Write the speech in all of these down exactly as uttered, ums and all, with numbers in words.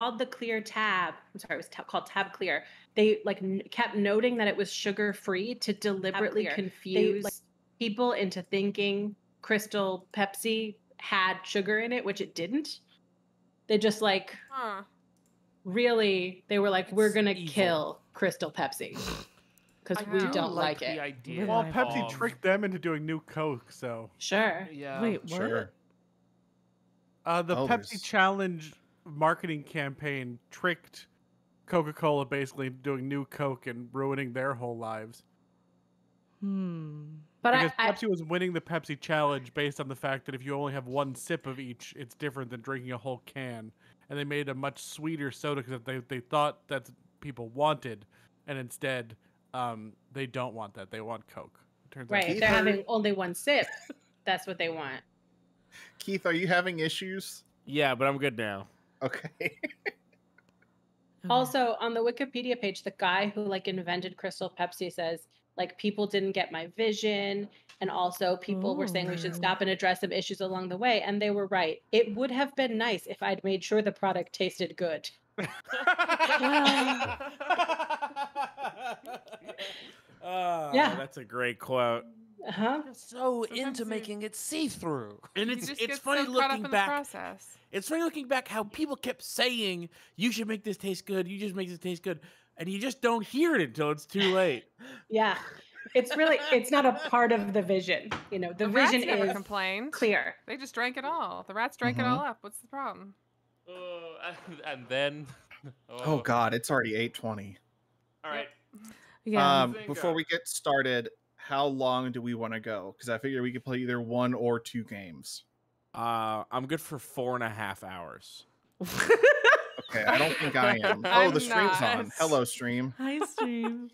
called the Clear Tab. I'm sorry, it was t- called Tab Clear. They like n- kept noting that it was sugar free to deliberately confuse they, like, people into thinking Crystal Pepsi had sugar in it, which it didn't. They just like huh. really, they were like, it's we're gonna evil. kill Crystal Pepsi because we do don't like, like it. The idea well, of... Pepsi tricked them into doing New Coke, so sure. Yeah. Wait, what? Sure. Uh, the oh, Pepsi there's... Challenge marketing campaign tricked Coca-Cola basically into doing New Coke and ruining their whole lives. Hmm. But because I, Pepsi I, was winning the Pepsi Challenge based on the fact that if you only have one sip of each, it's different than drinking a whole can. And they made a much sweeter soda because they they thought that people wanted, and instead um, they don't want that. They want Coke. It turns right, out Keith, they're having only one sip. That's what they want. Keith, are you having issues? Yeah, but I'm good now. Okay. Also, on the Wikipedia page, the guy who like invented Crystal Pepsi says, like, people didn't get my vision. And also people oh, were saying we should stop and address some issues along the way. And they were right. It would have been nice if I'd made sure the product tasted good. Oh, yeah. That's a great quote. Uh-huh. So Sometimes into making it see-through. And it's it's funny so looking back. It's funny looking back how people kept saying, you should make this taste good. You just make this taste good. And you just don't hear it until it's too late. Yeah. It's really, it's not a part of the vision. You know, the, the vision rats never is complained. Clear. They just drank it all. The rats drank mm-hmm. it all up. What's the problem? Oh, and then. Oh, oh God, it's already eight twenty. All right. Yeah. Um, before we get started, how long do we want to go? Because I figure we could play either one or two games. Uh, I'm good for four and a half hours. Okay, I don't think I am. Oh, I'm the stream's not. on. Hello, stream. Hi, stream.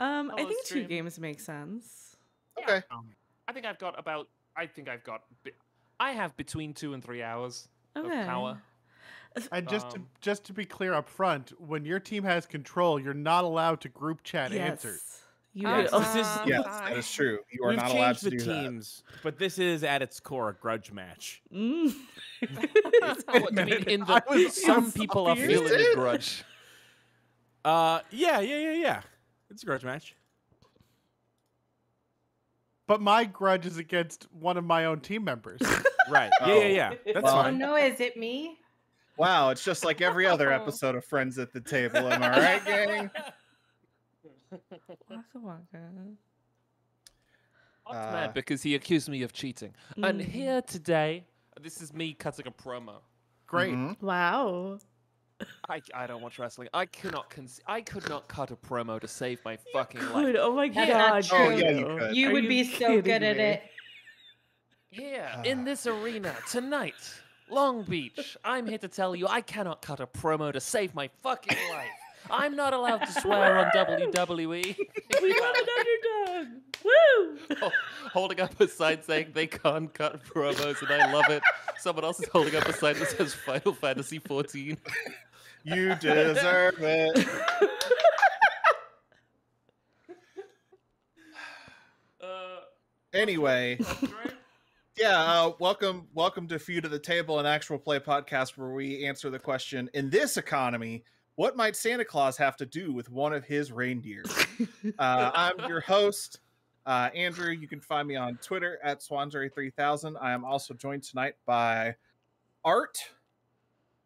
Um, Hello, I think stream. two games make sense. Okay. Yeah. Um, I think I've got about. I think I've got. I have between two and three hours okay. of power. And just to, just to be clear up front, when your team has control, you're not allowed to group chat yes. answers. You yes. Would, oh, this is, yes, that is true. You are We've not allowed to do teams, that. We've changed the teams, but this is at its core a grudge match. Mm. what, mean, in the, was, some people are feeling a grudge. Uh, yeah, yeah, yeah, yeah. It's a grudge match. But my grudge is against one of my own team members. Right. Yeah, oh. yeah, yeah. That's well, fine. No, is it me? Wow, it's just like every other episode of Friends at the Table. Am I right, gang? Waka waka. I'm mad because he accused me of cheating. Mm. And here today, this is me cutting a promo. Great. Mm-hmm. Wow. I, I don't watch wrestling. I could not con- I could not cut a promo to save my fucking you could. life. Oh my God. That's not true. Oh, yeah, you could. you would you be so good me? at it. Here, uh. in this arena, tonight, Long Beach, I'm here to tell you I cannot cut a promo to save my fucking life. I'm not allowed to swear on W W E. We are an underdog. Woo! Oh, holding up a sign saying they can't cut promos, and I love it. Someone else is holding up a sign that says Final Fantasy fourteen. You deserve it. uh, anyway. Yeah, uh, welcome welcome to Feud to the Table, an actual play podcast where we answer the question, in this economy, what might Santa Claus have to do with one of his reindeer? uh, I'm your host, uh, Andrew. You can find me on Twitter at Swansbury three thousand. I am also joined tonight by Art.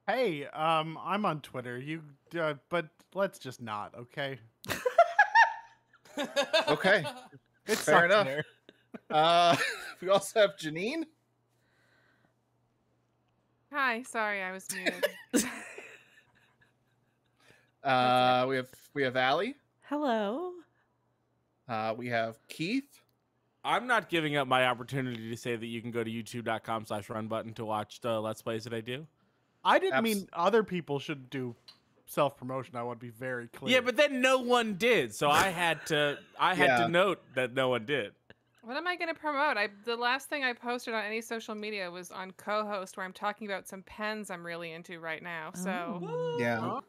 Hey, um, I'm on Twitter. You, uh, but let's just not, okay? Okay, it's fair enough. Uh, we also have Janine. Hi, sorry, I was muted. Uh, we have we have Ali. Hello. Uh, we have Keith. I'm not giving up my opportunity to say that you can go to youtube dot com slash run button to watch the Let's Plays that I do. I didn't Abs- mean other people should do self promotion. I want to be very clear. Yeah, but then no one did, so I had to I had yeah. to note that no one did. What am I going to promote? I the last thing I posted on any social media was on Co-Host, where I'm talking about some pens I'm really into right now. So oh, yeah.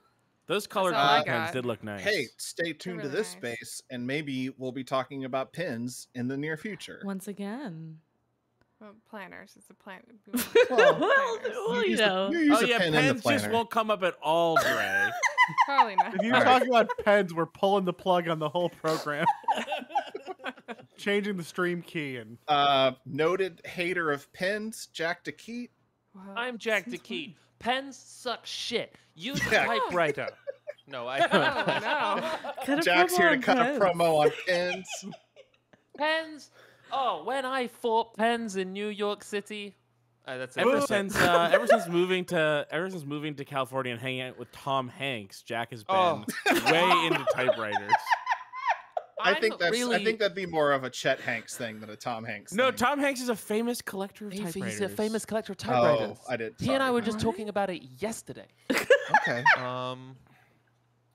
Those colored uh, pens did look nice. Hey, stay tuned really to this nice. space, and maybe we'll be talking about pins in the near future. Once again. Well, planners. It's a plan. Well, well you, you know. A, you use oh, yeah, pen pens just won't come up at all, Dre. Probably not. If you're all talking right. about pens, we're pulling the plug on the whole program. Changing the stream key. And uh, noted hater of pens, Jack DeKeat. Wow. I'm Jack DeKeat. Pens suck shit. Use a typewriter. No, I don't. No, no. Jack's here to cut pens. a promo on pens. Pens. Oh, when I fought pens in New York City. Uh, that's it. Ever since uh, ever since moving to ever since moving to California and hanging out with Tom Hanks, Jack has been oh. way into typewriters. I think that's really... I think that'd be more of a Chet Hanks thing than a Tom Hanks. No, thing. Tom Hanks is a famous collector of typewriters. He's a famous collector of typewriters. Oh, I did. He Sorry. and I were just right. talking about it yesterday. Okay. Um.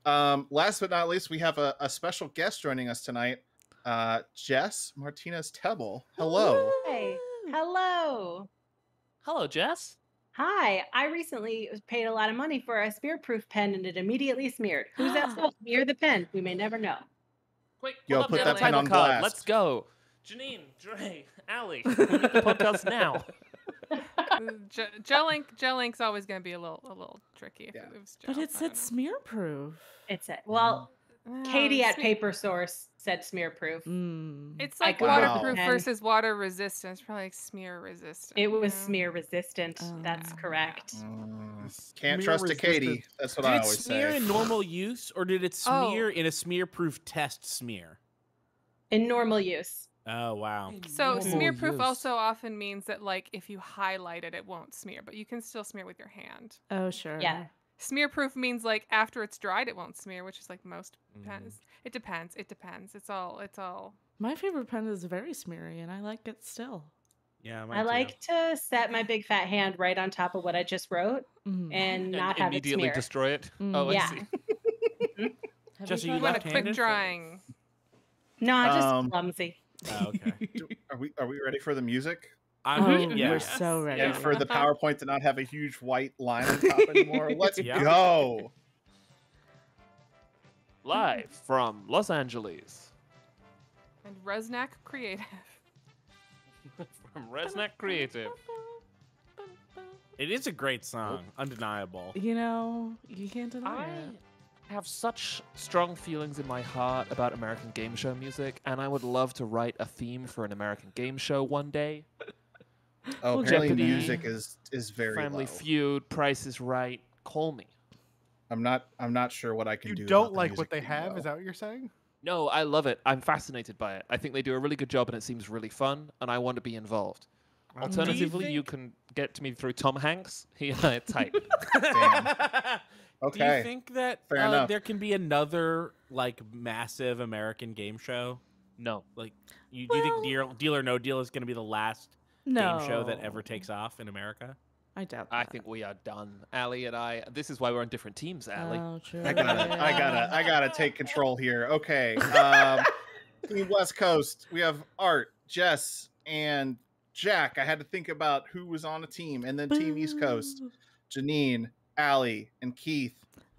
Um. Last but not least, we have a, a special guest joining us tonight. Uh, Jess Martinez-Tebel. Hello. Hi. Hello. Hello, Jess. Hi. I recently paid a lot of money for a spear-proof pen, and it immediately smeared. Who's that supposed to smear the pen? We may never know. Quick, Yo, put that pen on blast. Let's go. Janine, Dre, Ali, we need the podcast now. Gel ink, gel ink's always going to be a little, a little tricky. Yeah. If it was gel, but it said smear-proof. It said, well, oh, Katie at Paper Source said smear-proof. Mm. It's like wow. waterproof versus water resistant. It's probably like smear-resistant. It was yeah. smear-resistant. Oh, That's yeah. correct. Mm. Can't trust a Katie. That's what did I always say. Did it smear in normal use, or did it smear oh. in a smear-proof test smear? In normal use. Oh, wow. So smear-proof also often means that, like, if you highlight it, it won't smear, but you can still smear with your hand. Oh, sure. Yeah. Smear-proof means, like, after it's dried, it won't smear, which is, like, most mm. pens. It depends. It depends. It's all, it's all. My favorite pen is very smeary, and I like it still. Yeah, I too. like to set my big fat hand right on top of what I just wrote mm. and not and have immediately it destroy it. Mm. Oh, I yeah. see. Just you want a quick drawing. No, I'm just um, clumsy. Oh, okay. Do, are we are we ready for the music? I'm oh, yeah. We're so ready. And for the PowerPoint to not have a huge white line on top anymore. Let's yeah. go. Live from Los Angeles. And Resnack Creative. From Resnack Creative. It is a great song. Oh. Undeniable. You know, you can't deny I... it. I have such strong feelings in my heart about American game show music, and I would love to write a theme for an American game show one day. Oh, well, apparently Jeopardy, music is is very Family low. Feud, Price is Right. Call me. I'm not. I'm not sure what I can you do. You don't like the what they have? Well. Is that what you're saying? No, I love it. I'm fascinated by it. I think they do a really good job, and it seems really fun, and I want to be involved. Um, Alternatively, you, you can get to me through Tom Hanks. He and I type. Damn. Okay. Do you think that uh, there can be another like massive American game show? No. Like, you, well, do you think Deal, Deal or No Deal is going to be the last no. game show that ever takes off in America? I doubt that. I think we are done. Ali and I. This is why we're on different teams, Ali. Oh, true. I gotta, I gotta, I gotta take control here. Okay. Um, West Coast. We have Art, Jess, and Jack. I had to think about who was on a team, and then Boo. Team East Coast. Janine, Ali, and Keith.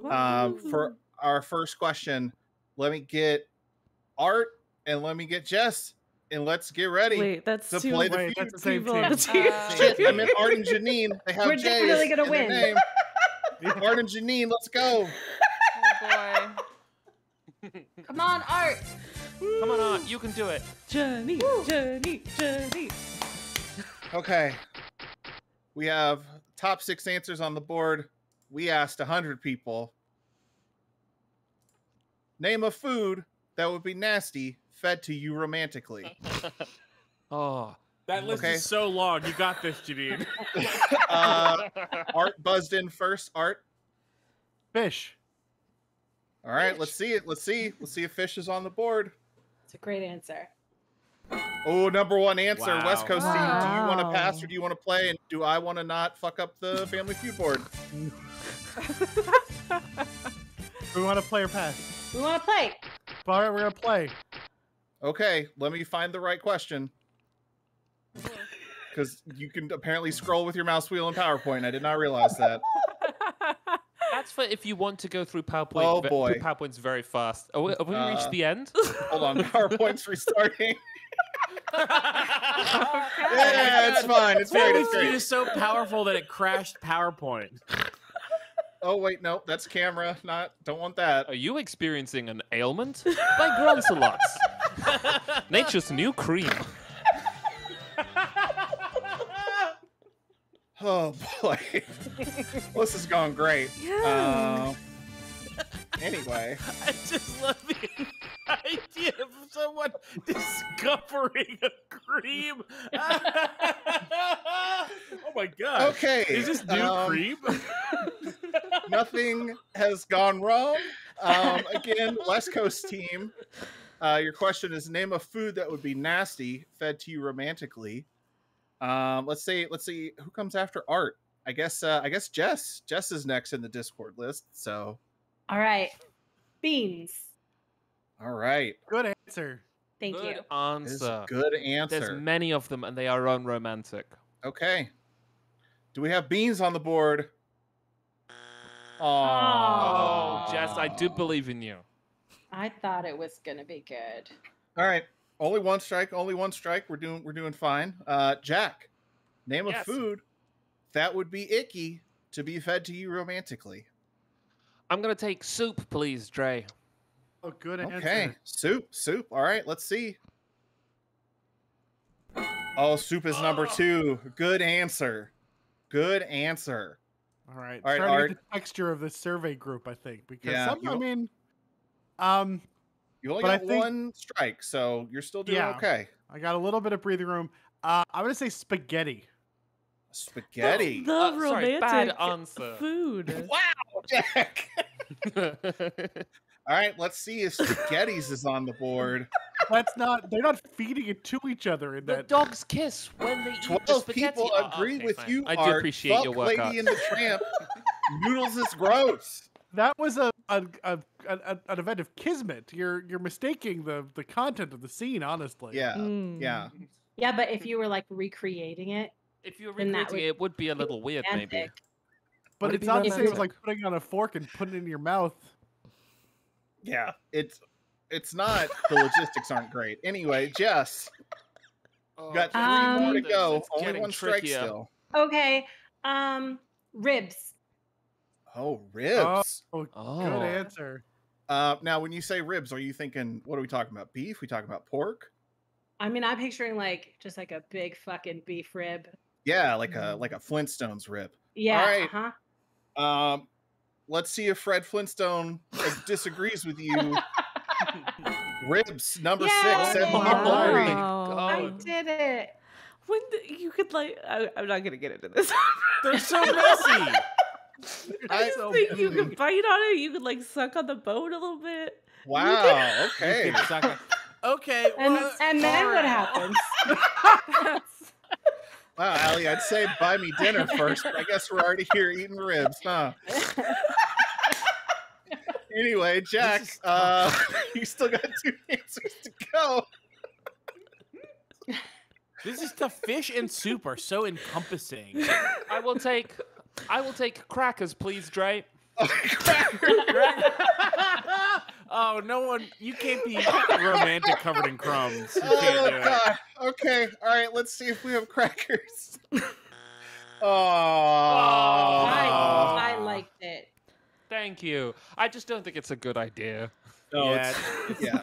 Um, for our first question, let me get Art and let me get Jess, and let's get ready Wait, that's to too play the feud. That's the same team. Uh, Shit, I meant Art and Janine. They have We're J's really gonna in win. Their name. Art and Janine, let's go. Oh boy! Come on, Art. Woo. Come on, Art. You can do it. Janine, Woo. Janine, Janine. Okay, we have top six answers on the board. We asked one hundred people. Name a food that would be nasty fed to you romantically. Oh, that list okay. is so long. You got this, Janine. uh, Art buzzed in first. Art. Fish. All right, fish. let's see it. Let's see. Let's see if fish is on the board. It's a great answer. Oh, number one answer, wow. West Coast team. Wow. Do you want to pass or do you want to play? And do I want to not fuck up the Family Feud board? We want to play or pass? We want to play. All right, we're going to play. Okay, let me find the right question. Because you can apparently scroll with your mouse wheel in PowerPoint. I did not realize that. That's for if you want to go through PowerPoint. Oh, boy. PowerPoint's very fast. Have we, have we uh, reached the end? Hold on, PowerPoint's restarting. Yeah, it's fine. It's fine. It's great. So powerful that it crashed PowerPoint. Oh wait, no, that's camera. Not, don't want that. Are you experiencing an ailment? By Gronselots. Nature's new cream. Oh boy, well, this has gone great. Yeah. Uh, anyway, I just love the idea of someone discovering a cream. Oh my god! Okay, is this new um, cream? Nothing has gone wrong. Um, again, West Coast team. Uh, your question is: name a food that would be nasty fed to you romantically. Um, let's see. Let's see who comes after Art. I guess. Uh, I guess Jess. Jess is next in the Discord list. So. All right. Beans. All right. Good answer. Thank good you. Answer. Good answer. There's many of them, and they are unromantic. Okay. Do we have beans on the board? Aww. Oh, Jess, I do believe in you. I thought it was gonna be good. All right. Only one strike, only one strike. We're doing we're doing fine. Uh, Jack, name yes. a food that would be icky to be fed to you romantically. I'm gonna take soup, please, Dre. Oh, good answer. Okay, soup, soup. All right, let's see. Oh, soup is number oh. two. Good answer. Good answer. All right. All right, Art. The texture of the survey group, I think, because yeah, some, I mean, um. You only but got think, one strike, so you're still doing yeah, okay. I got a little bit of breathing room. Uh, I'm going to say spaghetti. Spaghetti? The, the uh, romantic sorry, bad answer. Food. Wow, Jack. All right, let's see if spaghetti's is on the board. That's not, they're not feeding it to each other in the that. The dog's kiss when they eat the spaghetti. People oh, agree okay, with fine. You, I Art. Do appreciate Fuck your work, Lady Art. And the Tramp. Noodles is gross. That was a, a, a, a an event of kismet. You're you're mistaking the the content of the scene, honestly. Yeah, mm. yeah, yeah. But if you were like recreating it, if you were recreating it, would it would be a little weird, romantic. Maybe. But would it's not the same as like putting on a fork and putting it in your mouth. Yeah, it's it's not. The logistics aren't great. Anyway, Jess, oh, got three um, more to go. Only one strike trickier. Still. Okay, um, ribs. Oh, ribs. Oh, oh, good answer. Uh, now, when you say ribs, are you thinking, what are we talking about? Beef? We talking about pork? I mean, I'm picturing like just like a big fucking beef rib. Yeah, like a like a Flintstones rib. Yeah. All right. Uh-huh. Um, let's see if Fred Flintstone disagrees with you. Ribs number Yay! six. Oh, wow. I did it. When the, you could like, I, I'm not gonna get into this. They're so messy. I just think you could bite on it. You could like suck on the bone a little bit. Wow. Okay. Okay. And, well, and then right. what happens? Wow, Ali, I'd say buy me dinner first. But I guess we're already here eating ribs, huh? Anyway, Jack, uh, you still got two answers to go. This is the fish and soup are so encompassing. I will take. I will take crackers, please, Dre. Oh, crackers. Oh, no one. You can't be romantic covered in crumbs. You can't do it. God. Okay. All right. Let's see if we have crackers. Oh. oh I, I liked it. Thank you. I just don't think it's a good idea. No, yeah. It's, yeah.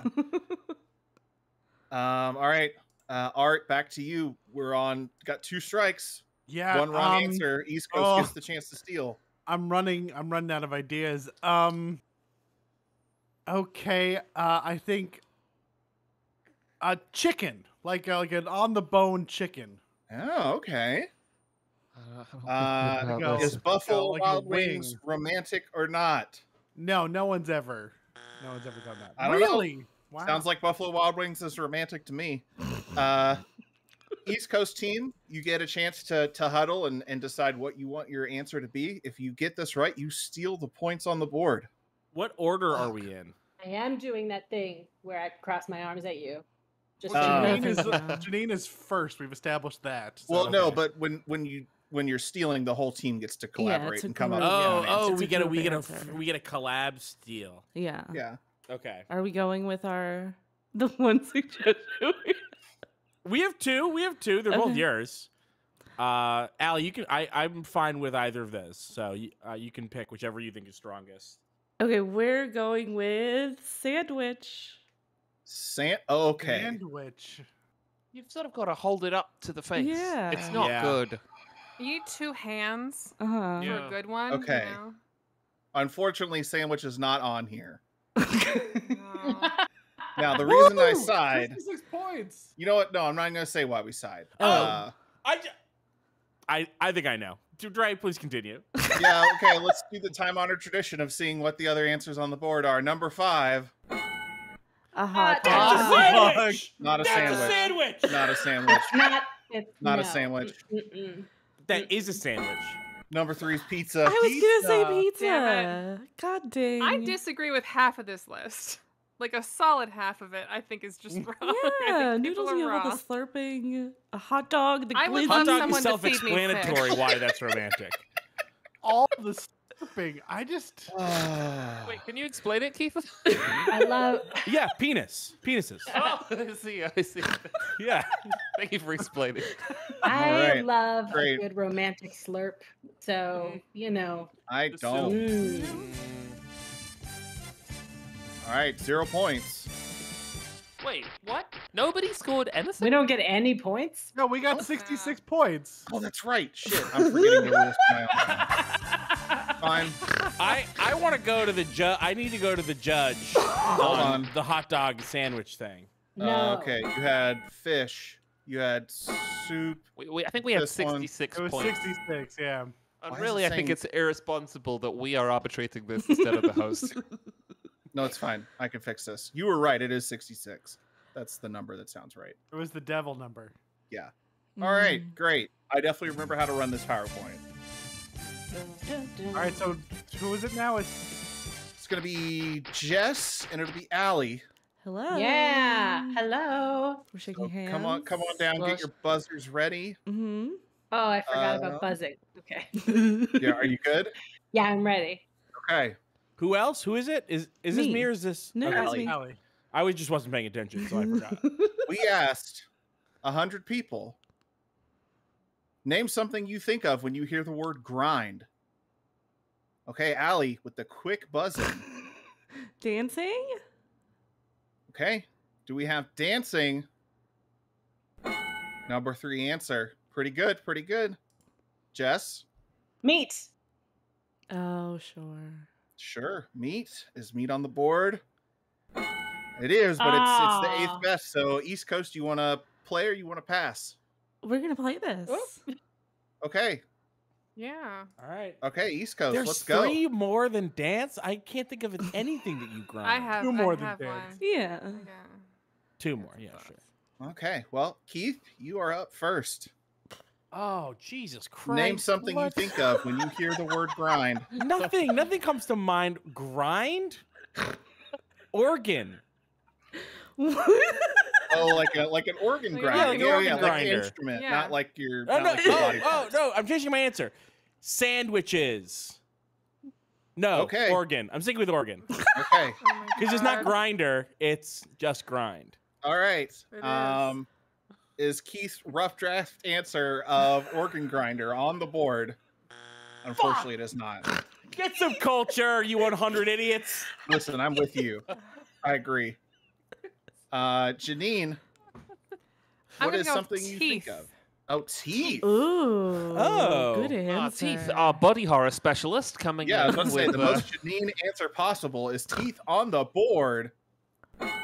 um, all right. Uh, Art, back to you. We're on. Got two strikes. Yeah, one wrong um, answer. East Coast oh, gets the chance to steal. I'm running. I'm running out of ideas. Um. Okay, uh, I think a chicken, like a, like an on the bone chicken. Oh, okay. Uh, go, is Buffalo like Wild Wings romantic or not? No, no one's ever. No one's ever done that. I don't really? Know. Wow. Sounds like Buffalo Wild Wings is romantic to me. Uh. East Coast team, you get a chance to to huddle and, and decide what you want your answer to be. If you get this right, you steal the points on the board. What order Fuck. Are we in? I am doing that thing where I cross my arms at you. Just well, Janine, know. Is, Janine is first. We've established that. So. Well, no, but when when you when you're stealing, the whole team gets to collaborate yeah, and come up. Oh, with an oh, we get a we get a we get a collab steal. Yeah. Yeah. Okay. Are we going with our the one suggestion? We have two. We have two. They're okay. both yours. Uh, Ali, you can. I, I'm fine with either of those, so you, uh, you can pick whichever you think is strongest. Okay, we're going with sandwich. San. Okay. Sandwich. You've sort of got to hold it up to the face. Yeah. It's not yeah. good. You need two hands uh -huh. for yeah. a good one. Okay. You know? Unfortunately, sandwich is not on here. No. Now the reason Woo! I sighed. Six points. You know what? No, I'm not going to say why we sighed. Oh, uh, I, I, I think I know. Dre, please continue. Yeah. Okay. Let's do the time-honored tradition of seeing what the other answers on the board are. Number five. A hot dog. Uh, uh, not a sandwich. That's a sandwich. Not a sandwich. Not, it's, not no. a sandwich. Mm-mm. That is a sandwich. Number three is pizza. I was pizza. gonna say pizza. Damn it. God dang. I disagree with half of this list. Like a solid half of it, I think, is just wrong. Yeah, noodles, you have all the slurping, a hot dog, the glizzy. Hot dog is self-explanatory why that's romantic. All the slurping, I just... Uh... Wait, can you explain it, Keith? I love... Yeah, penis. Penises. Oh, I see, I see. Yeah. Thank you for explaining. I right. love Great. a good romantic slurp, so, mm. you know. I don't. Mm. All right, zero points. Wait, what? Nobody scored anything? We don't get any points? No, we got oh, sixty-six wow. points. Oh, that's right. Shit, I'm forgetting the rules. Fine. I, I want to go to the judge. I need to go to the judge Hold on, on the hot dog sandwich thing. No. Uh, okay, you had fish. You had soup. We, we, I think we had sixty-six one. points. It was sixty-six, yeah. And really, I think it's irresponsible that we are arbitrating this instead of the host. No, it's fine. I can fix this. You were right. It is sixty-six. That's the number that sounds right. It was the devil number. Yeah. All mm. right. Great. I definitely remember how to run this PowerPoint. All right. So who is it now? It's, it's going to be Jess and it'll be Ali. Hello. Yeah. Hello. We're shaking so hands. Come on. Come on down. Well, get your buzzers ready. Mm-hmm. Oh, I forgot uh, about buzzing. Okay. Yeah. Are you good? Yeah, I'm ready. Okay. Who else? Who is it? Is is me. this me or is this no, okay. Ali. Ali? I just wasn't paying attention, so I forgot. We asked a hundred people, name something you think of when you hear the word grind. Okay, Ali with the quick buzzing. Dancing. Okay. Do we have dancing? Number three answer. Pretty good. Pretty good. Jess. Meat. Oh sure. Sure. Meat. Is meat on the board? It is, but oh. it's it's the eighth best. So East Coast, you want to play or you want to pass? We're going to play this. Oops. Okay. Yeah. All right. Okay, East Coast, There's let's go. There's three more than dance? I can't think of anything that you grind. I have Two more I than have dance. Yeah. yeah. Two more. Yeah, sure. Okay. Well, Keith, you are up first. Oh, Jesus Christ. Name something what? you think of when you hear the word grind. Nothing. Nothing comes to mind. Grind? Organ. Oh, like a like an organ grinder. Yeah, like, oh, yeah, like an instrument, yeah. not like your... Oh, no, like your body oh, oh, no, I'm changing my answer. Sandwiches. No, okay. organ. I'm sticking with organ. Okay. Because oh it's not grinder. It's just grind. All right. It um. Is. Is Keith's rough draft answer of organ grinder on the board? Unfortunately, Fuck. it is not. Get some culture, you one hundred idiots. Listen, I'm with you. I agree. Uh, Janine, what is something you think of? Oh, teeth. Ooh. Oh, good answer. Uh, teeth. Our body horror specialist coming. Yeah, I was going to say the uh... most Janine answer possible is teeth on the board.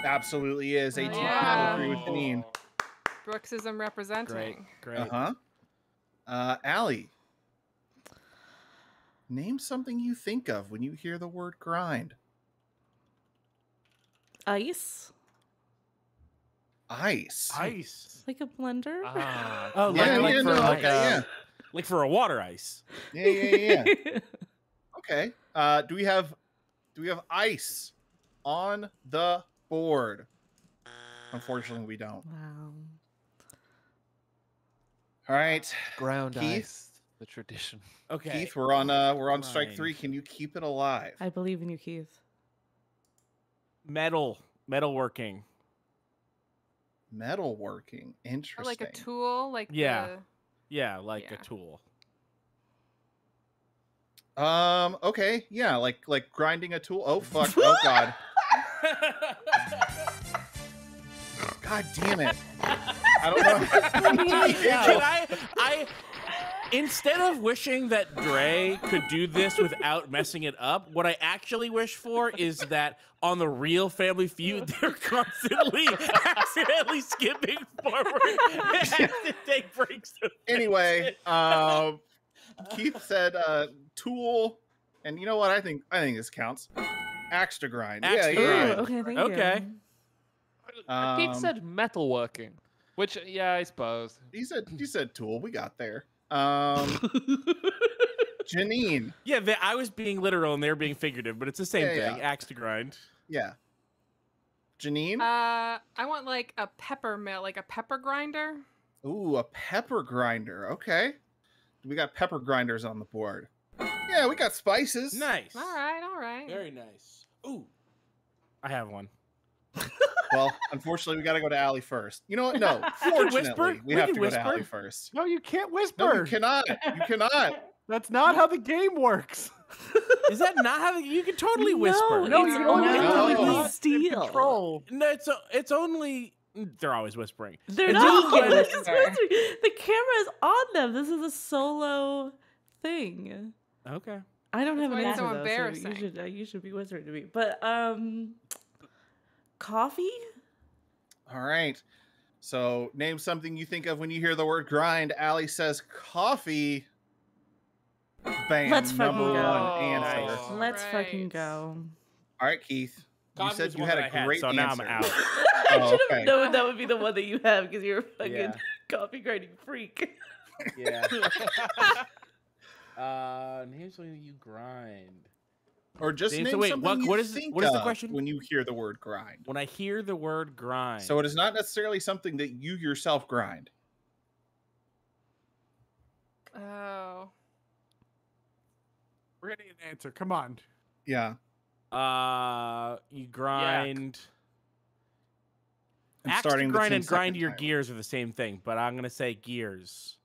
Absolutely is. eighteen people yeah. agree with Janine. Brooksism representing. Great, great. Uh-huh. Uh, Ali, name something you think of when you hear the word grind. Ice. Ice. Ice. Like a blender? Uh, oh, yeah, like, yeah, like, yeah, for, no, like, okay, uh, yeah. like for a water ice. Yeah, yeah, yeah. Okay. Uh, do we have do we have ice on the board? Unfortunately, we don't. Wow. All right, ground Keith, ice, the tradition. Okay, Keith, we're on uh, we're on strike three. Can you keep it alive? I believe in you, Keith. Metal, metalworking. Metalworking. Interesting. Or like a tool? Like yeah. The... Yeah, like yeah. a tool. Um, okay. Yeah, like like grinding a tool. Oh, fuck. Oh, God. God damn it. I don't know. I, I, instead of wishing that Dre could do this without messing it up, what I actually wish for is that on the real Family Feud, they're constantly accidentally skipping forward and have to take breaks. Anyway, um, Keith said uh, tool, and you know what? I think I think this counts. Axe to grind. Axe yeah, to grind. Ooh, okay, thank okay. you. Okay. Um, Keith said metalworking, which yeah, I suppose he said he said tool. We got there. Um, Janine. Yeah, they, I was being literal and they're being figurative, but it's the same yeah, thing. Yeah. Axe to grind. Yeah. Janine. Uh, I want like a pepper mill, like a pepper grinder. Ooh, a pepper grinder. Okay. We got pepper grinders on the board. Yeah, we got spices. Nice. All right, all right. Very nice. Ooh, I have one. Well, unfortunately, we got to go to Ali first. You know what? No, fortunately, we, we have to whisper. go to Ali first. No, you can't whisper. No, you cannot. You cannot. That's not how the game works. Is that not how the, you can totally no, whisper? No, it's no, only no. no. steal. Control. No, it's it's only. They're always whispering. They're not always whispering. The camera is on them. This is a solo thing. Okay. I don't That's have an answer. So embarrassing. So you, should, uh, you should be whispering to me. But um, coffee. All right. So name something you think of when you hear the word grind. Ali says coffee. Bam. Let's fucking Number go. One answer. Nice. Let's right. fucking go. All right, Keith. You said you had a great answer. So now I'm out. I should have known that would be the one that you have because you're a fucking yeah. coffee grinding freak. Yeah. uh, here's when you grind. Or just name something you think of. What is the question? When you hear the word grind. When I hear the word grind. So it is not necessarily something that you yourself grind. Oh. We're gonna get an answer. Come on. Yeah. Uh, you grind. Yuck. I'm Axe starting to grind and grind your time. gears are the same thing, but I'm going to say gears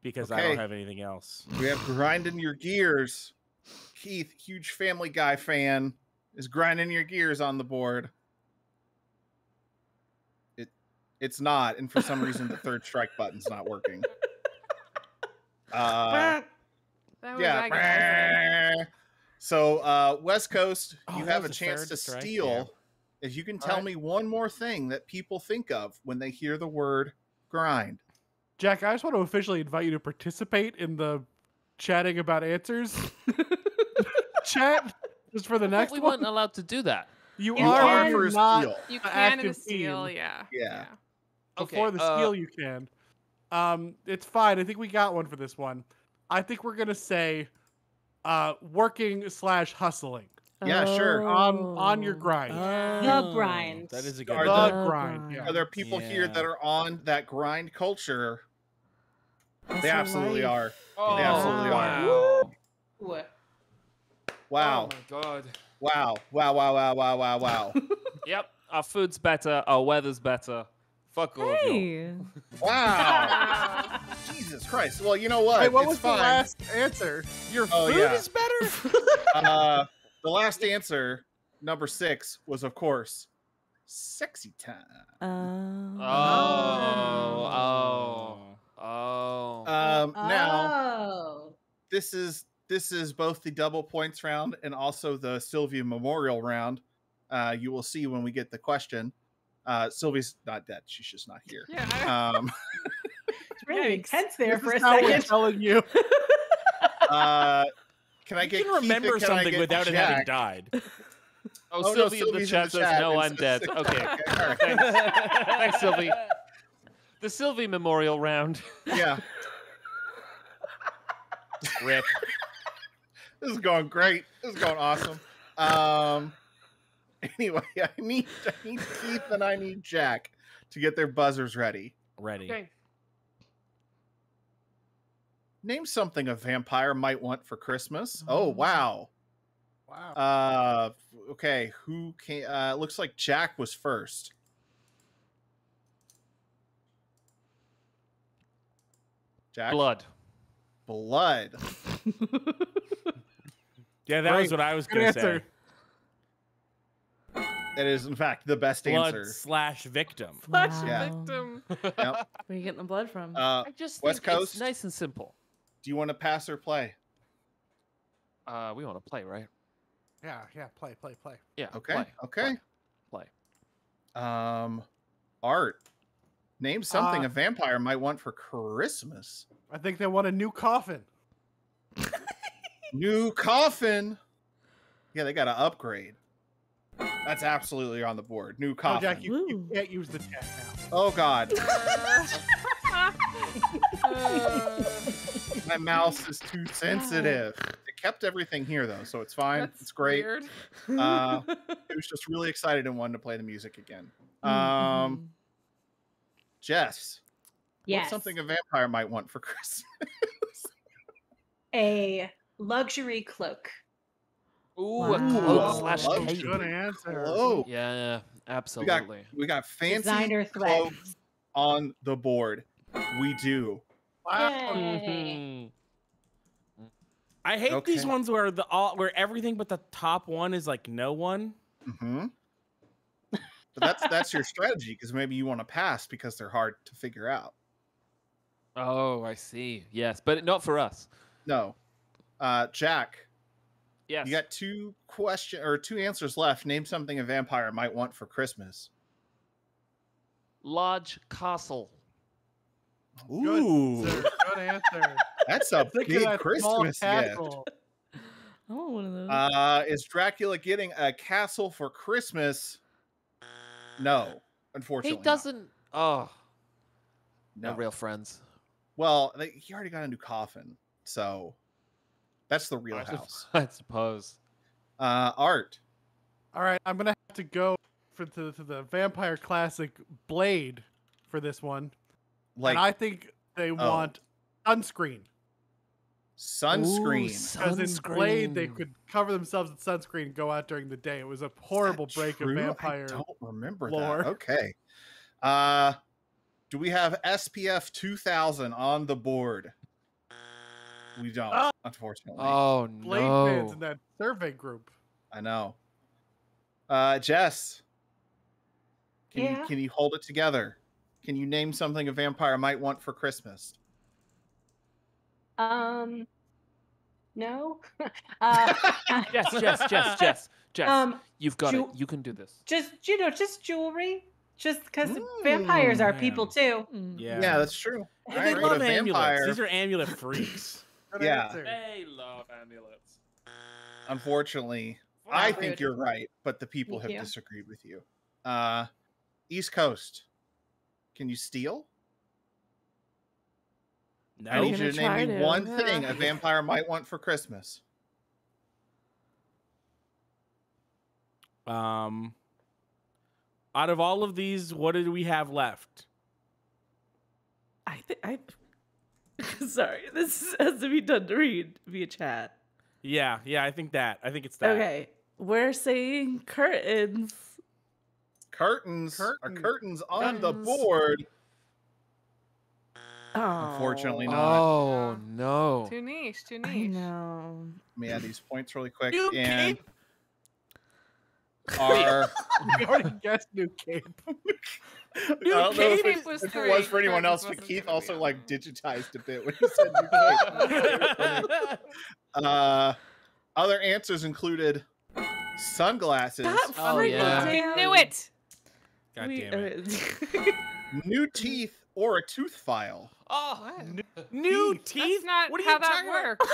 because okay. I don't have anything else. We have grinding your gears. Keith, huge Family Guy fan, is grinding your gears on the board. It, It's not, and for some reason the third strike button's not working. Uh, that yeah. So, uh, West Coast, oh, you have a chance to strike? steal... Yeah. If you can tell right. me one more thing that people think of when they hear the word grind. Jack, I just want to officially invite you to participate in the chatting about answers. Chat just for the next we one. We weren't allowed to do that. You, you are, are for a not steal. You can in a steal, yeah. yeah. Yeah. Before okay, the uh, steal, you can. Um, it's fine. I think we got one for this one. I think we're going to say uh, working slash hustling. Yeah, oh. sure. On um, on your grind. Oh. The grind. That is a good. Are the the grind. Yeah. Are there people yeah. here that are on that grind culture? That's they absolutely life. are. Oh, they absolutely wow. are. What? Wow. Oh my God. Wow. Wow. Wow. Wow. Wow. Wow. Wow. Yep. Our food's better. Our weather's better. Fuck all hey. of you. Wow. Jesus Christ. Well, you know what? Hey, what it's was fine. the last answer? Your oh, food yeah. is better. uh. The last answer, number six, was, of course, sexy time. Oh. Oh. Oh. Oh. Um, oh. Now, this is this is both the double points round and also the Sylvia Memorial round. Uh, you will see when we get the question. Uh, Sylvia's not dead. She's just not here. Yeah. Um, it's really intense there for a second. We're telling you. uh, Can I you get can Keith remember something without Jack? it having died. Oh, oh Sylvie no, in the chat in the says, chat no, I'm dead. Okay. okay right. Thanks. Thanks, Sylvie. The Sylvie Memorial round. Yeah. Rip. This is going great. This is going awesome. Um, anyway, I need, I need Keith and I need Jack to get their buzzers ready. Ready. Okay. Name something a vampire might want for Christmas. Oh, wow. Wow. Uh, okay, who can... Uh, looks like Jack was first. Jack? Blood. Blood. Yeah, that Great. was what I was going to say. It is, in fact, the best blood answer. Blood slash victim. Slash wow. victim. Yep. Where are you getting the blood from? Uh, I just West think Coast. It's nice and simple. Do you want to pass or play? Uh, we want to play, right? Yeah, yeah. Play, play, play. Yeah. Okay. Play, okay. Play. play. Um, Art. Name something uh, a vampire might want for Christmas. I think they want a new coffin. New coffin. Yeah, they got to upgrade. That's absolutely on the board. New coffin. Oh, Jack, you, you can't use the chat now. Oh, God. Uh, uh, my mouse is too sensitive. It kept everything here, though, so it's fine. That's it's great. Weird. Uh, it was just really excited and wanted to play the music again. Um, mm-hmm. Jess, yes. What's something a vampire might want for Christmas? A luxury cloak. Ooh, wow. a cloak slash cloak. Good answer. Oh, yeah, yeah, absolutely. We got, we got fancy designer cloaks on the board. We do. Wow. Mm-hmm. I hate okay. these ones where the all where everything but the top one is like no one. Mm-hmm. But that's that's your strategy because maybe you want to pass because they're hard to figure out. Oh, I see. Yes, but not for us. No, uh, Jack. Yes. You got two question or two answers left. Name something a vampire might want for Christmas. Large castle. Ooh. Good answer. Good answer. That's a big that Christmas gift. I want one of those. Uh, is Dracula getting a castle for Christmas? No, unfortunately. He doesn't. Not. Oh. No. No real friends. Well, they, he already got a new coffin, so... That's the real I house. Su I suppose. Uh, Art. All right, I'm going to have to go for the, to the vampire classic Blade for this one. Like, and I think they oh. want sunscreen. Sunscreen. Because in Blade, they could cover themselves with sunscreen and go out during the day. It was a horrible break true? of vampire I don't remember lore. That. Okay. Uh, do we have S P F two thousand on the board? We don't, oh. unfortunately. Oh, no. Blade fans in that survey group. I know. Uh, Jess, can, yeah. you, can you hold it together? Can you name something a vampire might want for Christmas? Um, no. uh, Jess, Jess, Jess, Jess, Jess. Um, You've got it. You can do this. Just, you know, just jewelry. Just because vampires are man. people, too. Yeah, yeah that's true. They right, love amulets. These are amulet freaks. Yeah, they love amulets. Unfortunately, well, I think you're right, but the people have yeah. disagreed with you. Uh, East Coast, can you steal? No. I need you to name me one yeah. thing a vampire might want for Christmas. Um, out of all of these, what did we have left? I think I. Sorry, this has to be done to read via chat. Yeah, yeah, I think that. I think it's that. Okay, we're saying curtains. Curtains. Curtain. Are curtains on curtains. the board? Oh. Unfortunately not. Oh, no. Too niche, too niche. I know. Let me add these points really quick. New and cape? Are... We already guessed new cape. New I don't know if it, was, if it was for anyone else, but Keith also like digitized a bit when he said new uh, other answers included sunglasses. Oh, yeah. We knew it. God we, damn it. Uh, new teeth or a tooth file. Oh, what? New, new teeth? That's not what how that works.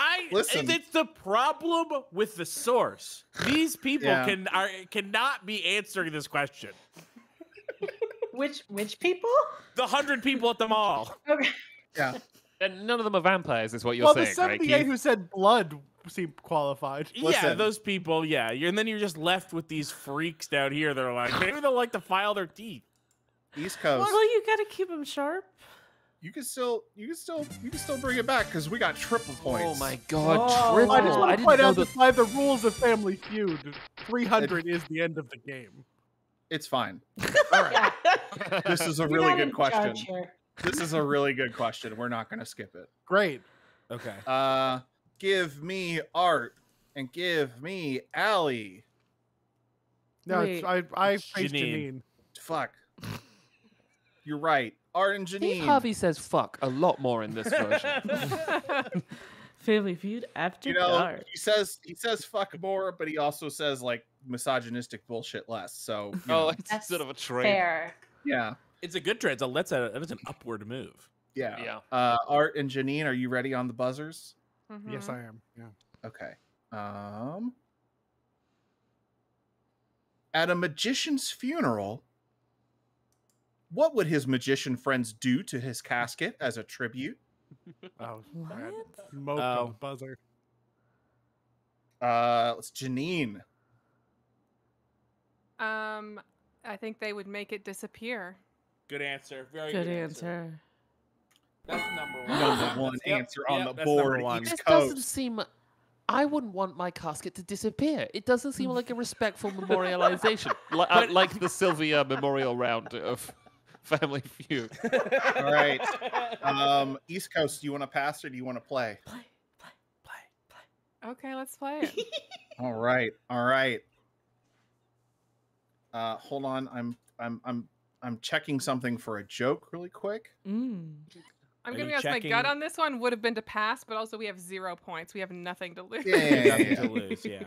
I, Listen. It's the problem with the source. These people yeah. can are cannot be answering this question. Which which people? The hundred people at the mall. Okay. Yeah. And none of them are vampires, is what you're well, saying, the right? Well, who said blood seemed qualified. Listen. Yeah, those people. Yeah, you're, and then you're just left with these freaks down here. They're like, maybe they'll like to file their teeth. East Coast. Well, you gotta keep them sharp. You can still, you can still, you can still bring it back because we got triple points. Oh my God, oh, triple! I just want to point out that by the rules of Family Feud, three hundred it, is the end of the game. It's fine. All right. Yeah. This is a You're really good question. This is a really good question. We're not going to skip it. Great. Okay. Uh, give me Art and give me Ali. No, it's, I I it's Janine. Janine. Fuck. You're right. Art and Janine. Steve Harvey says fuck a lot more in this version. Family Feud after you know, dark. He says he says fuck more, but he also says like misogynistic bullshit less. So you know, oh, it's that's sort of a trade. Yeah, it's a good trade. It's a let's a it's an upward move. Yeah. Yeah. Uh, Art and Janine, are you ready on the buzzers? Mm-hmm. Yes, I am. Yeah. Okay. Um. At a magician's funeral, what would his magician friends do to his casket as a tribute? Oh, Moke on the buzzer. Uh, it's Janine. Um, I think they would make it disappear. Good answer. Very good, good answer. answer. That's number one. Number one answer yep, on yep, the board. This doesn't seem. I wouldn't want my casket to disappear. It doesn't seem like a respectful memorialization, like, uh, like the Sylvia memorial round of Family Feud. All right. Um, East Coast, do you want to pass or do you want to play? Play, play, play, play. Okay, let's play it. All right, all right. Uh, hold on, I'm, I'm, I'm, I'm checking something for a joke really quick. Mm. I'm going to be honest, my gut on this one would have been to pass, but also we have zero points. We have nothing to lose. Yeah, yeah, yeah, yeah. Nothing to lose, yeah.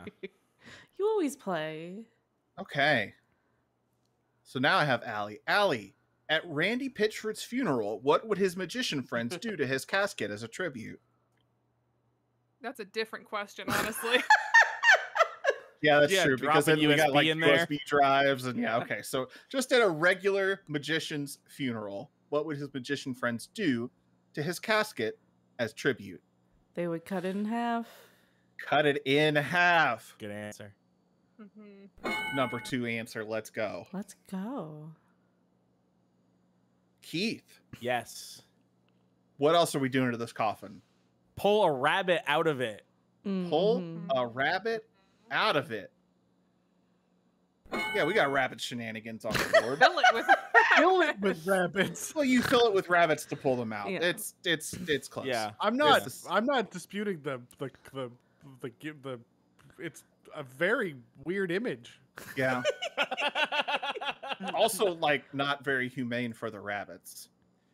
You always play. Okay. So now I have Ali. Ali, at Randy Pitchford's funeral, what would his magician friends do to his casket as a tribute? That's a different question, honestly. Yeah, that's yeah, true, because then we got like U S B drives. And yeah, okay. So just at a regular magician's funeral, what would his magician friends do to his casket as tribute? They would cut it in half. Cut it in half. Good answer. Mm-hmm. Number two answer. Let's go. Let's go. Keith. Yes. What else are we doing to this coffin? Pull a rabbit out of it. Mm-hmm. Pull a rabbit out of it. Yeah, we got rabbit shenanigans on the board. Fill it with, fill it with rabbits. Well, you fill it with rabbits to pull them out. Yeah. It's it's it's close. Yeah, I'm not yeah. I'm not disputing the the the the, the, the it's a very weird image. Yeah. Also, like, not very humane for the rabbits.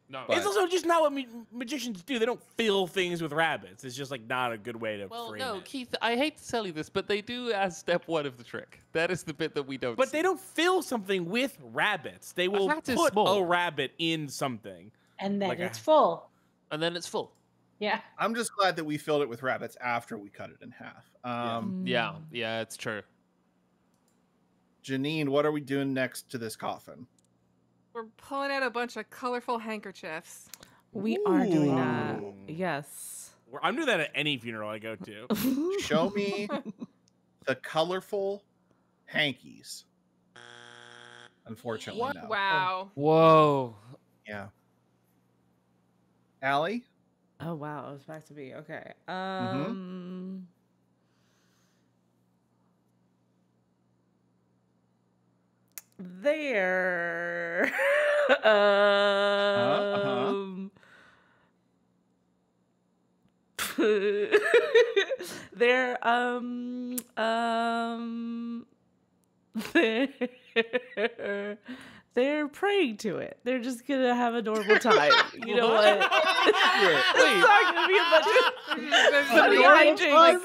No, it's also just not what ma magicians do. They don't fill things with rabbits. It's just like not a good way to. Well, frame no, it. Keith, I hate to tell you this, but they do as step one of the trick. That is the bit that we don't. But see. They don't fill something with rabbits. They will put small. a rabbit in something, and then like it's a, full. And then it's full. Yeah. I'm just glad that we filled it with rabbits after we cut it in half. Um, yeah. yeah, yeah, it's true. Janine, what are we doing next to this coffin? We're pulling out a bunch of colorful handkerchiefs. We Ooh. are doing that. Yes. I'm doing that at any funeral I go to. Show me the colorful hankies. Unfortunately, what? no. Wow. Oh. Whoa. Yeah. Allie? Oh, wow. It was back to me. Okay. Um... Mm-hmm. There. um, uh, uh-huh. There. Um. Um. They're, they're praying to it. They're just gonna have a normal time. You know what? It's not gonna be a bunch of funny hijinks.